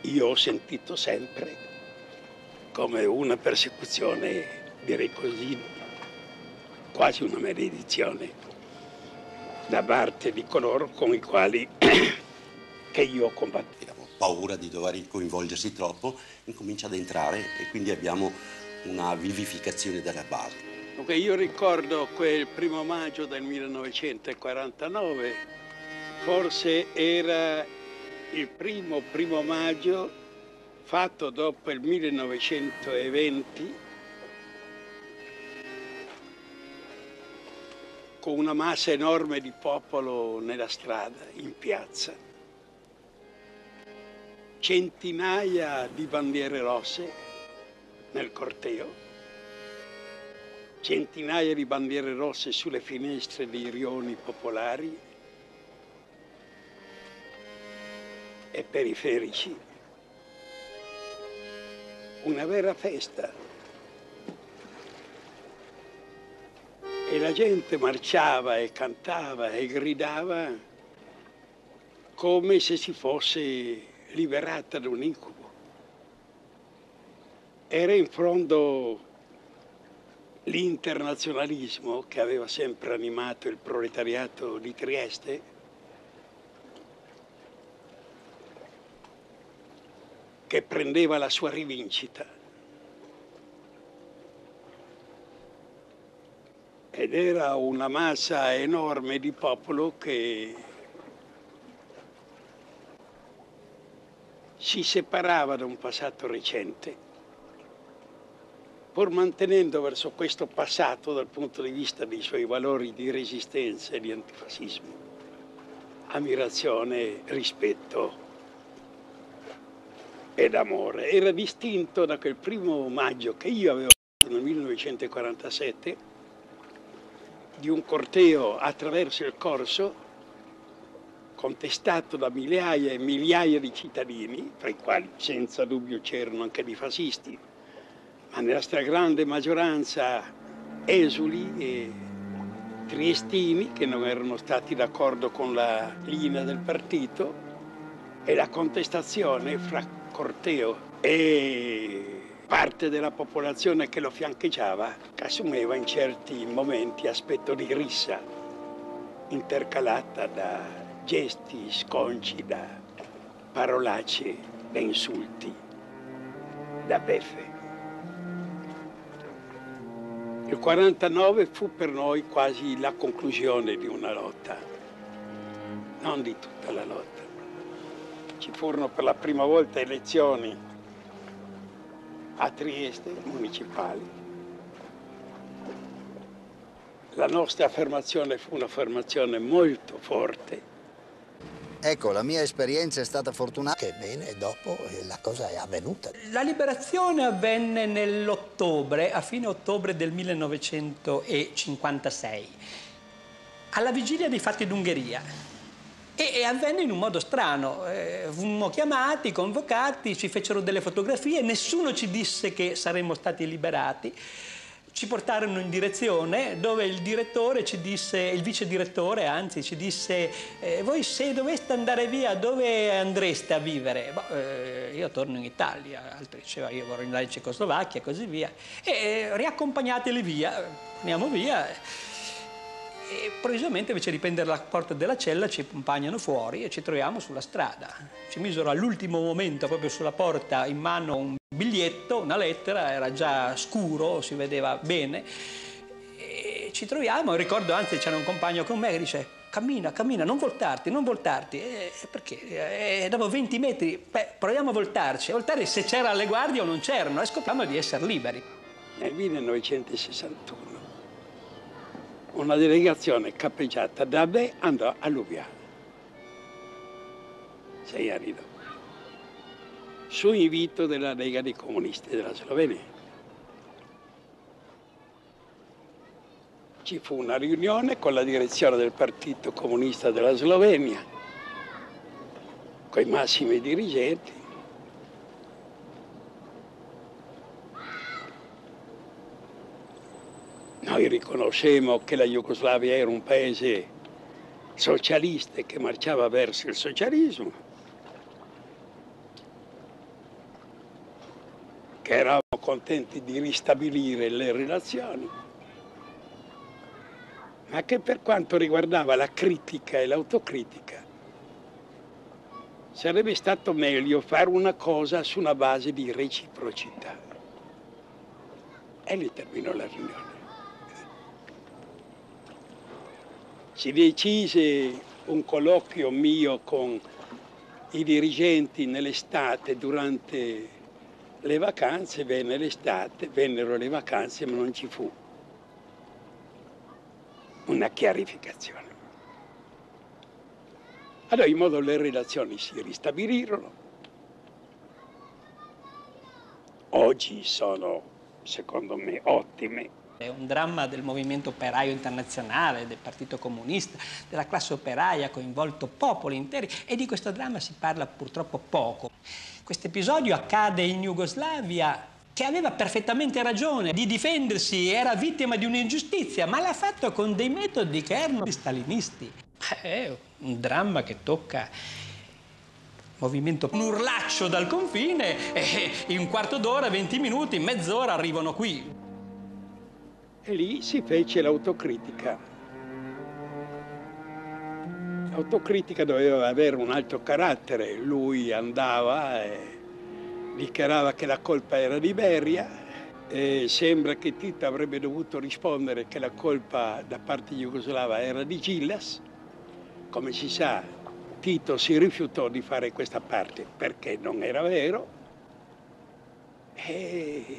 io ho sentito sempre come una persecuzione, direi così, quasi una maledizione da parte di coloro con i quali che io combattevo. Paura di dover coinvolgersi troppo, incomincia ad entrare e quindi abbiamo una vivificazione della base. Okay, io ricordo quel 1° maggio del 1949, forse era il primo maggio fatto dopo il 1920, con una massa enorme di popolo nella strada, in piazza, centinaia di bandiere rosse nel corteo, centinaia di bandiere rosse sulle finestre dei rioni popolari e periferici. Una vera festa. E la gente marciava e cantava e gridava come se si fosse liberata da un incubo. Era in fondo l'internazionalismo che aveva sempre animato il proletariato di Trieste, che prendeva la sua rivincita. Ed era una massa enorme di popolo che si separava da un passato recente, pur mantenendo verso questo passato, dal punto di vista dei suoi valori di resistenza e di antifascismo, ammirazione, rispetto ed amore. Era distinto da quel 1° maggio che io avevo fatto nel 1947, di un corteo attraverso il Corso, contestato da migliaia e migliaia di cittadini, tra i quali senza dubbio c'erano anche dei fascisti, ma nella stragrande maggioranza esuli e triestini che non erano stati d'accordo con la linea del partito, e la contestazione fra corteo e parte della popolazione che lo fiancheggiava, che assumeva in certi momenti aspetto di rissa, intercalata da gesti sconci, da parolacce, da insulti, da beffe. Il 49 fu per noi quasi la conclusione di una lotta, non di tutta la lotta. Ci furono per la prima volta elezioni a Trieste, municipali. La nostra affermazione fu un'affermazione molto forte. Ecco, la mia esperienza è stata fortunata. Che bene, dopo la cosa è avvenuta. La liberazione avvenne nell'ottobre, a fine ottobre del 1956, alla vigilia dei fatti d'Ungheria. E avvenne in un modo strano. Fummo chiamati, convocati, ci fecero delle fotografie, nessuno ci disse che saremmo stati liberati. Ci portarono in direzione dove il direttore ci disse, il vice direttore anzi, ci disse: voi se doveste andare via dove andreste a vivere? Io torno in Italia. Altri diceva: io vorrei andare in Cecoslovacchia e così via. Riaccompagnateli via, andiamo via. E improvvisamente, invece di prendere la porta della cella, ci accompagnano fuori e ci troviamo sulla strada. Ci misero all'ultimo momento, proprio sulla porta, in mano un biglietto, una lettera, era già scuro, si vedeva bene, e ci troviamo. Ricordo, anzi, c'era un compagno con me che dice: cammina, cammina, non voltarti, non voltarti. Perché? Dopo 20 metri, beh, proviamo a voltarci. Voltare se c'era le guardie o non c'erano, e scopriamo di essere liberi. Nel 1961 una delegazione capeggiata da me andò a Lubiana, 6 anni dopo, su invito della Lega dei Comunisti della Slovenia. Ci fu una riunione con la direzione del Partito Comunista della Slovenia, coi massimi dirigenti. Noi riconoscemmo che la Jugoslavia era un paese socialista che marciava verso il socialismo, che eravamo contenti di ristabilire le relazioni, ma che per quanto riguardava la critica e l'autocritica sarebbe stato meglio fare una cosa su una base di reciprocità. E lì terminò la riunione. Si decise un colloquio mio con i dirigenti nell'estate, durante le vacanze. Venne l'estate, vennero le vacanze, ma non ci fu una chiarificazione. Ad ogni modo le relazioni si ristabilirono. Oggi sono, secondo me, ottime. È un dramma del movimento operaio internazionale, del Partito Comunista, della classe operaia, coinvolto popoli interi, e di questo dramma si parla purtroppo poco. Questo episodio accade in Jugoslavia, che aveva perfettamente ragione di difendersi, era vittima di un'ingiustizia, ma l'ha fatto con dei metodi che erano stalinisti. È un dramma che tocca movimento, un urlaccio dal confine e in un quarto d'ora, 20 minuti, mezz'ora arrivano qui. E lì si fece l'autocritica. L'autocritica doveva avere un altro carattere. Lui andava e dichiarava che la colpa era di Beria, e sembra che Tito avrebbe dovuto rispondere che la colpa da parte jugoslava era di Đilas. Come si sa, Tito si rifiutò di fare questa parte perché non era vero, e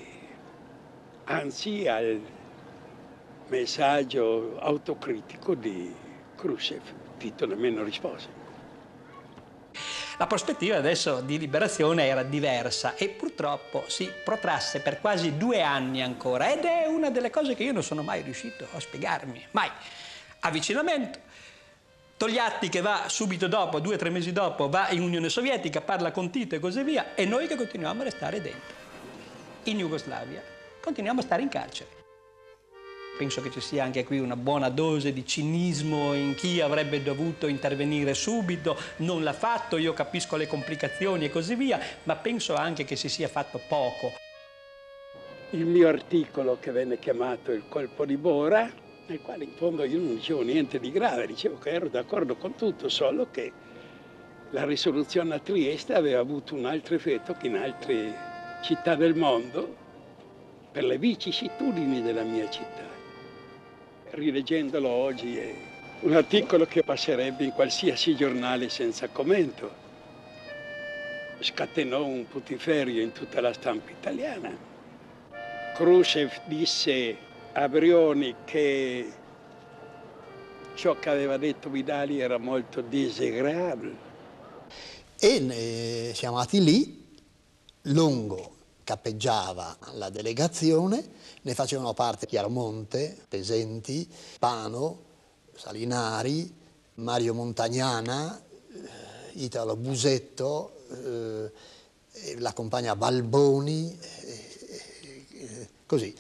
anzi al messaggio autocritico di Khrushchev Tito nemmeno rispose. La prospettiva adesso di liberazione era diversa e purtroppo si protrasse per quasi 2 anni ancora, ed è una delle cose che io non sono mai riuscito a spiegarmi, mai. Avvicinamento, Togliatti che va subito dopo, 2 o 3 mesi dopo, va in Unione Sovietica, parla con Tito e così via, e noi che continuiamo a restare dentro. In Jugoslavia continuiamo a stare in carcere. Penso che ci sia anche qui una buona dose di cinismo in chi avrebbe dovuto intervenire subito, non l'ha fatto, io capisco le complicazioni e così via, ma penso anche che si sia fatto poco. Il mio articolo, che venne chiamato Il colpo di Bora, nel quale in fondo io non dicevo niente di grave, dicevo che ero d'accordo con tutto, solo che la risoluzione a Trieste aveva avuto un altro effetto che in altre città del mondo, per le vicissitudini della mia città. Rileggendolo oggi è un articolo che passerebbe in qualsiasi giornale senza commento. Scatenò un putiferio in tutta la stampa italiana. Khrushchev disse a Brioni che ciò che aveva detto Vidali era molto disagreabile. E siamo andati lì, Longo cappeggiava la delegazione, ne facevano parte Chiarmonte, Pesenti, Pano, Salinari, Mario Montagnana, Italo Busetto, la compagna Balboni, così.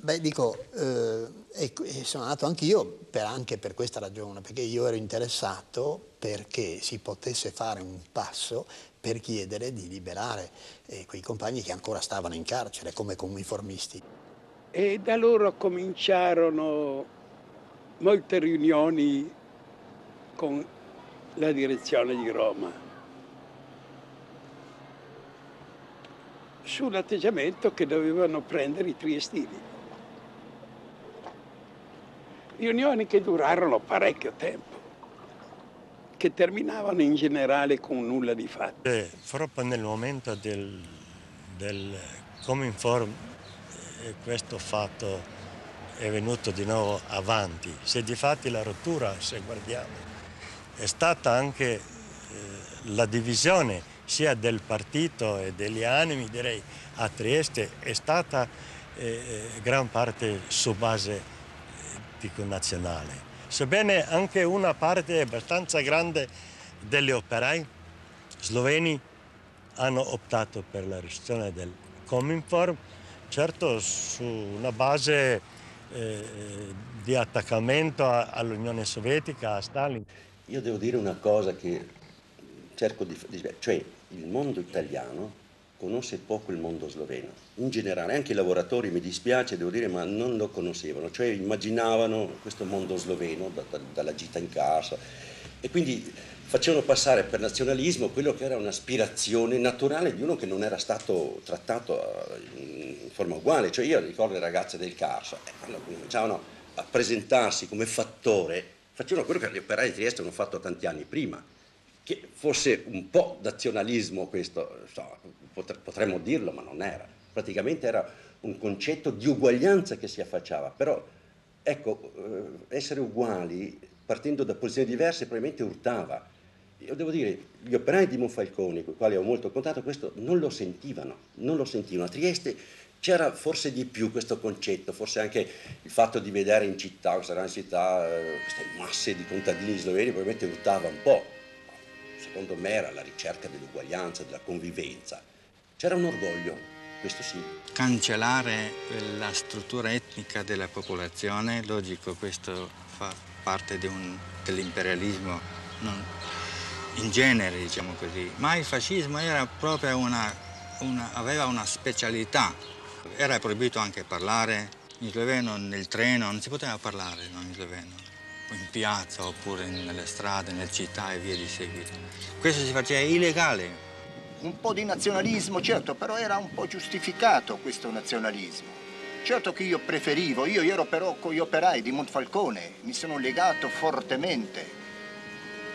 Beh, dico, e sono andato anch'io anche per questa ragione, perché io ero interessato perché si potesse fare un passo per chiedere di liberare quei compagni che ancora stavano in carcere come cominformisti. E da loro cominciarono molte riunioni con la direzione di Roma sull'atteggiamento che dovevano prendere i triestini. Riunioni che durarono parecchio tempo, che terminavano in generale con nulla di fatto. Proprio nel momento del Cominform questo fatto è venuto di nuovo avanti. Se di fatti la rottura, se guardiamo, è stata anche la divisione sia del partito e degli animi, direi, a Trieste, è stata gran parte su base nazionale. Sebbene anche una parte abbastanza grande degli operai sloveni hanno optato per la risoluzione del Cominform, certo su una base di attaccamento all'Unione Sovietica, a Stalin. Io devo dire una cosa che cerco di dire, cioè il mondo italiano conosce poco il mondo sloveno, in generale, anche i lavoratori, mi dispiace, devo dire, ma non lo conoscevano, cioè immaginavano questo mondo sloveno dalla gita in casa, e quindi facevano passare per nazionalismo quello che era un'aspirazione naturale di uno che non era stato trattato in forma uguale. Cioè io ricordo le ragazze del Carso, quando cominciavano a presentarsi come fattore, facevano quello che gli operai di Trieste hanno fatto tanti anni prima, che fosse un po' nazionalismo questo, potremmo dirlo, ma non era. Praticamente era un concetto di uguaglianza che si affacciava, però ecco, essere uguali partendo da posizioni diverse probabilmente urtava. Io devo dire, gli operai di Monfalcone, con i quali ho molto contatto, questo non lo sentivano, non lo sentivano. A Trieste C'era forse di più questo concetto, forse anche il fatto di vedere in città, questa grande città, queste masse di contadini sloveni probabilmente urtava un po'. Secondo me era la ricerca dell'uguaglianza, della convivenza. C'era un orgoglio, questo sì. Cancellare la struttura etnica della popolazione, logico, questo fa parte dell'imperialismo in genere, diciamo così. Ma il fascismo era proprio aveva una specialità. Era proibito anche parlare in sloveno nel treno, non si poteva parlare in sloveno, in piazza oppure nelle strade, nelle città e via di seguito. Questo si faceva illegale. Un po' di nazionalismo, certo, però era un po' giustificato questo nazionalismo. Certo che io preferivo, io ero però con gli operai di Monfalcone, mi sono legato fortemente,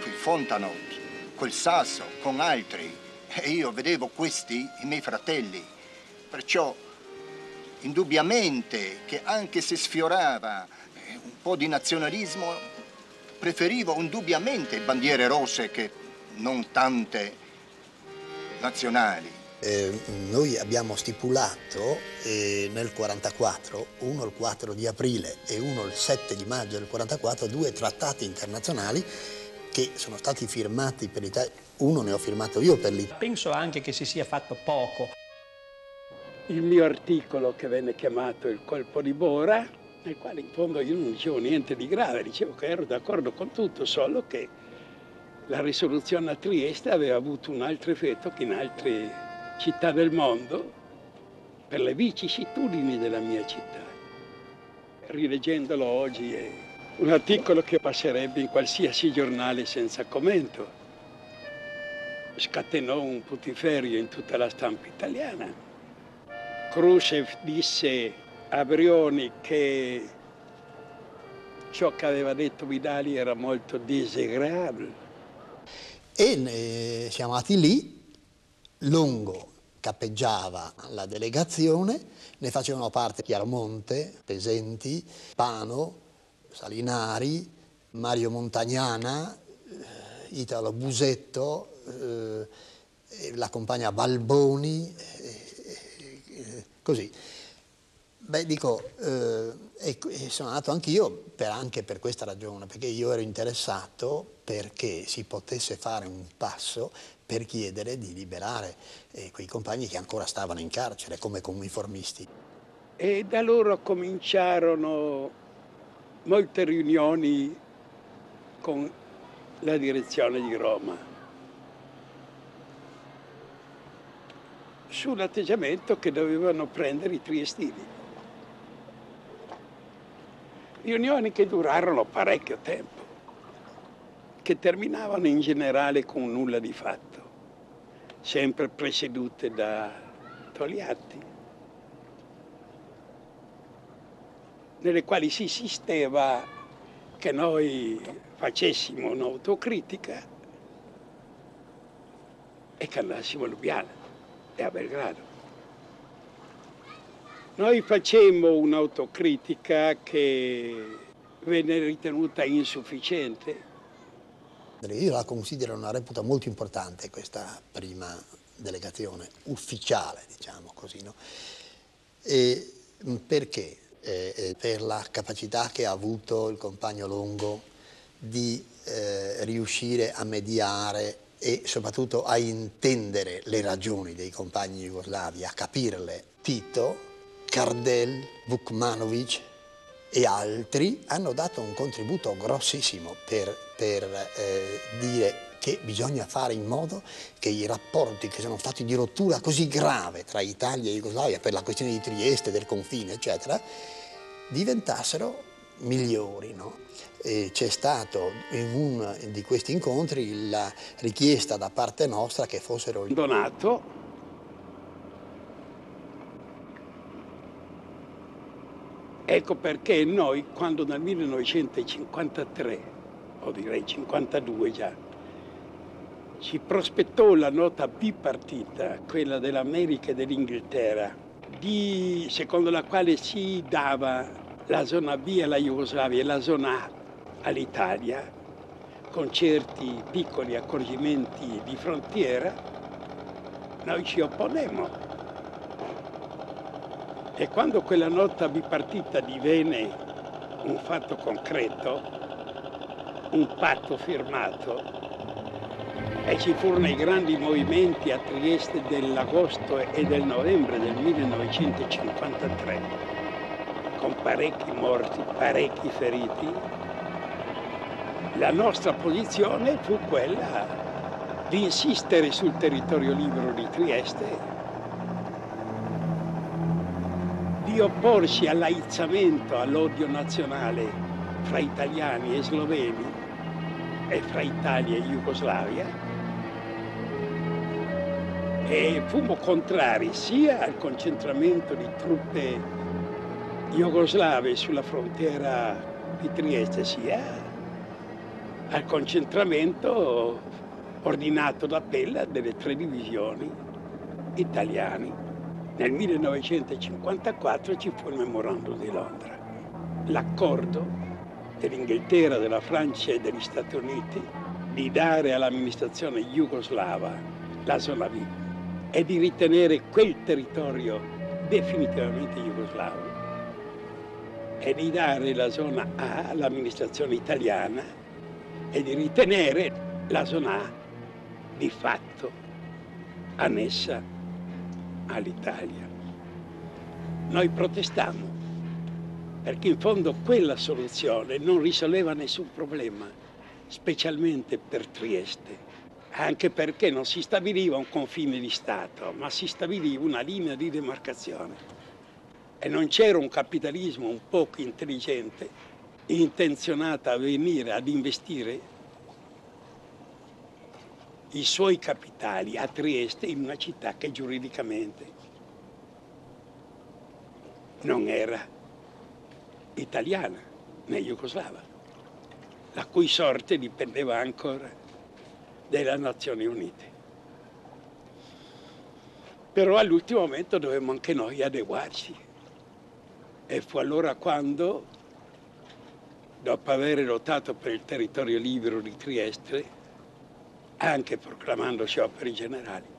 con Fontano, col Sasso, con altri, e io vedevo questi, i miei fratelli, perciò indubbiamente che anche se sfiorava un po' di nazionalismo, preferivo indubbiamente bandiere rosse che non tante nazionali. Noi abbiamo stipulato nel 1944, uno il 4 di aprile e uno il 7 di maggio del 1944, due trattati internazionali che sono stati firmati per l'Italia. Uno ne ho firmato io per l'Italia. Penso anche che si sia fatto poco. Il mio articolo che venne chiamato Il colpo di Bora, nel quale in fondo io non dicevo niente di grave, dicevo che ero d'accordo con tutto, solo che la risoluzione a Trieste aveva avuto un altro effetto che in altre città del mondo, per le vicissitudini della mia città. Rileggendolo oggi è un articolo che passerebbe in qualsiasi giornale senza commento. Scatenò un putiferio in tutta la stampa italiana. Khrushchev disse a Brioni che ciò che aveva detto Vidali era molto disagreabile. E siamo andati lì, Longo capeggiava la delegazione, ne facevano parte Chiarmonte, Pesenti, Pano, Salinari, Mario Montagnana, Italo Busetto, la compagna Balboni, così. Beh, dico, e sono andato anch'io anche per questa ragione, perché io ero interessato perché si potesse fare un passo per chiedere di liberare quei compagni che ancora stavano in carcere come cominformisti. E da loro cominciarono molte riunioni con la direzione di Roma sull'atteggiamento che dovevano prendere i triestini. Riunioni che durarono parecchio tempo, che terminavano in generale con nulla di fatto, sempre presiedute da Togliatti, nelle quali si insisteva che noi facessimo un'autocritica e che andassimo a Lubiana e a Belgrado. Noi facemmo un'autocritica che venne ritenuta insufficiente. Io la considero una reputa molto importante questa prima delegazione, ufficiale, diciamo così, no? E perché? Per la capacità che ha avuto il compagno Longo di riuscire a mediare e soprattutto a intendere le ragioni dei compagni jugoslavi, a capirle. Tito, Kardelj, Vukmanovič e altri hanno dato un contributo grossissimo per dire che bisogna fare in modo che i rapporti che sono stati di rottura così grave tra Italia e Jugoslavia per la questione di Trieste, del confine, eccetera, diventassero migliori, no? C'è stato in uno di questi incontri la richiesta da parte nostra che fossero donato . Ecco perché noi, quando nel 1953 o direi 52 già ci prospettò la nota bipartita, quella dell'America e dell'Inghilterra, secondo la quale si dava la zona B alla Jugoslavia e la zona A all'Italia, con certi piccoli accorgimenti di frontiera, noi ci opponemmo. E quando quella lotta bipartita divenne un fatto concreto, un patto firmato, e ci furono i grandi movimenti a Trieste dell'agosto e del novembre del 1953, con parecchi morti, parecchi feriti, la nostra posizione fu quella di insistere sul territorio libero di Trieste, di opporsi all'aizzamento, all'odio nazionale fra italiani e sloveni e fra Italia e Jugoslavia, e fummo contrari sia al concentramento di truppe jugoslave sulla frontiera di Trieste, sia al concentramento ordinato da Pella delle tre divisioni italiane. Nel 1954 ci fu il memorandum di Londra, l'accordo dell'Inghilterra, della Francia e degli Stati Uniti di dare all'amministrazione jugoslava la zona B e di ritenere quel territorio definitivamente jugoslavo e di dare la zona A all'amministrazione italiana e di ritenere la zona A di fatto annessa all'Italia. Noi protestammo perché in fondo quella soluzione non risolveva nessun problema, specialmente per Trieste, anche perché non si stabiliva un confine di Stato, ma si stabiliva una linea di demarcazione e non c'era un capitalismo un poco intelligente intenzionato a venire ad investire i suoi capitali a Trieste, in una città che giuridicamente non era italiana né jugoslava, la cui sorte dipendeva ancora dalle Nazioni Unite. Però all'ultimo momento dovevamo anche noi adeguarci e fu allora quando, dopo aver lottato per il territorio libero di Trieste, anche proclamando scioperi generali,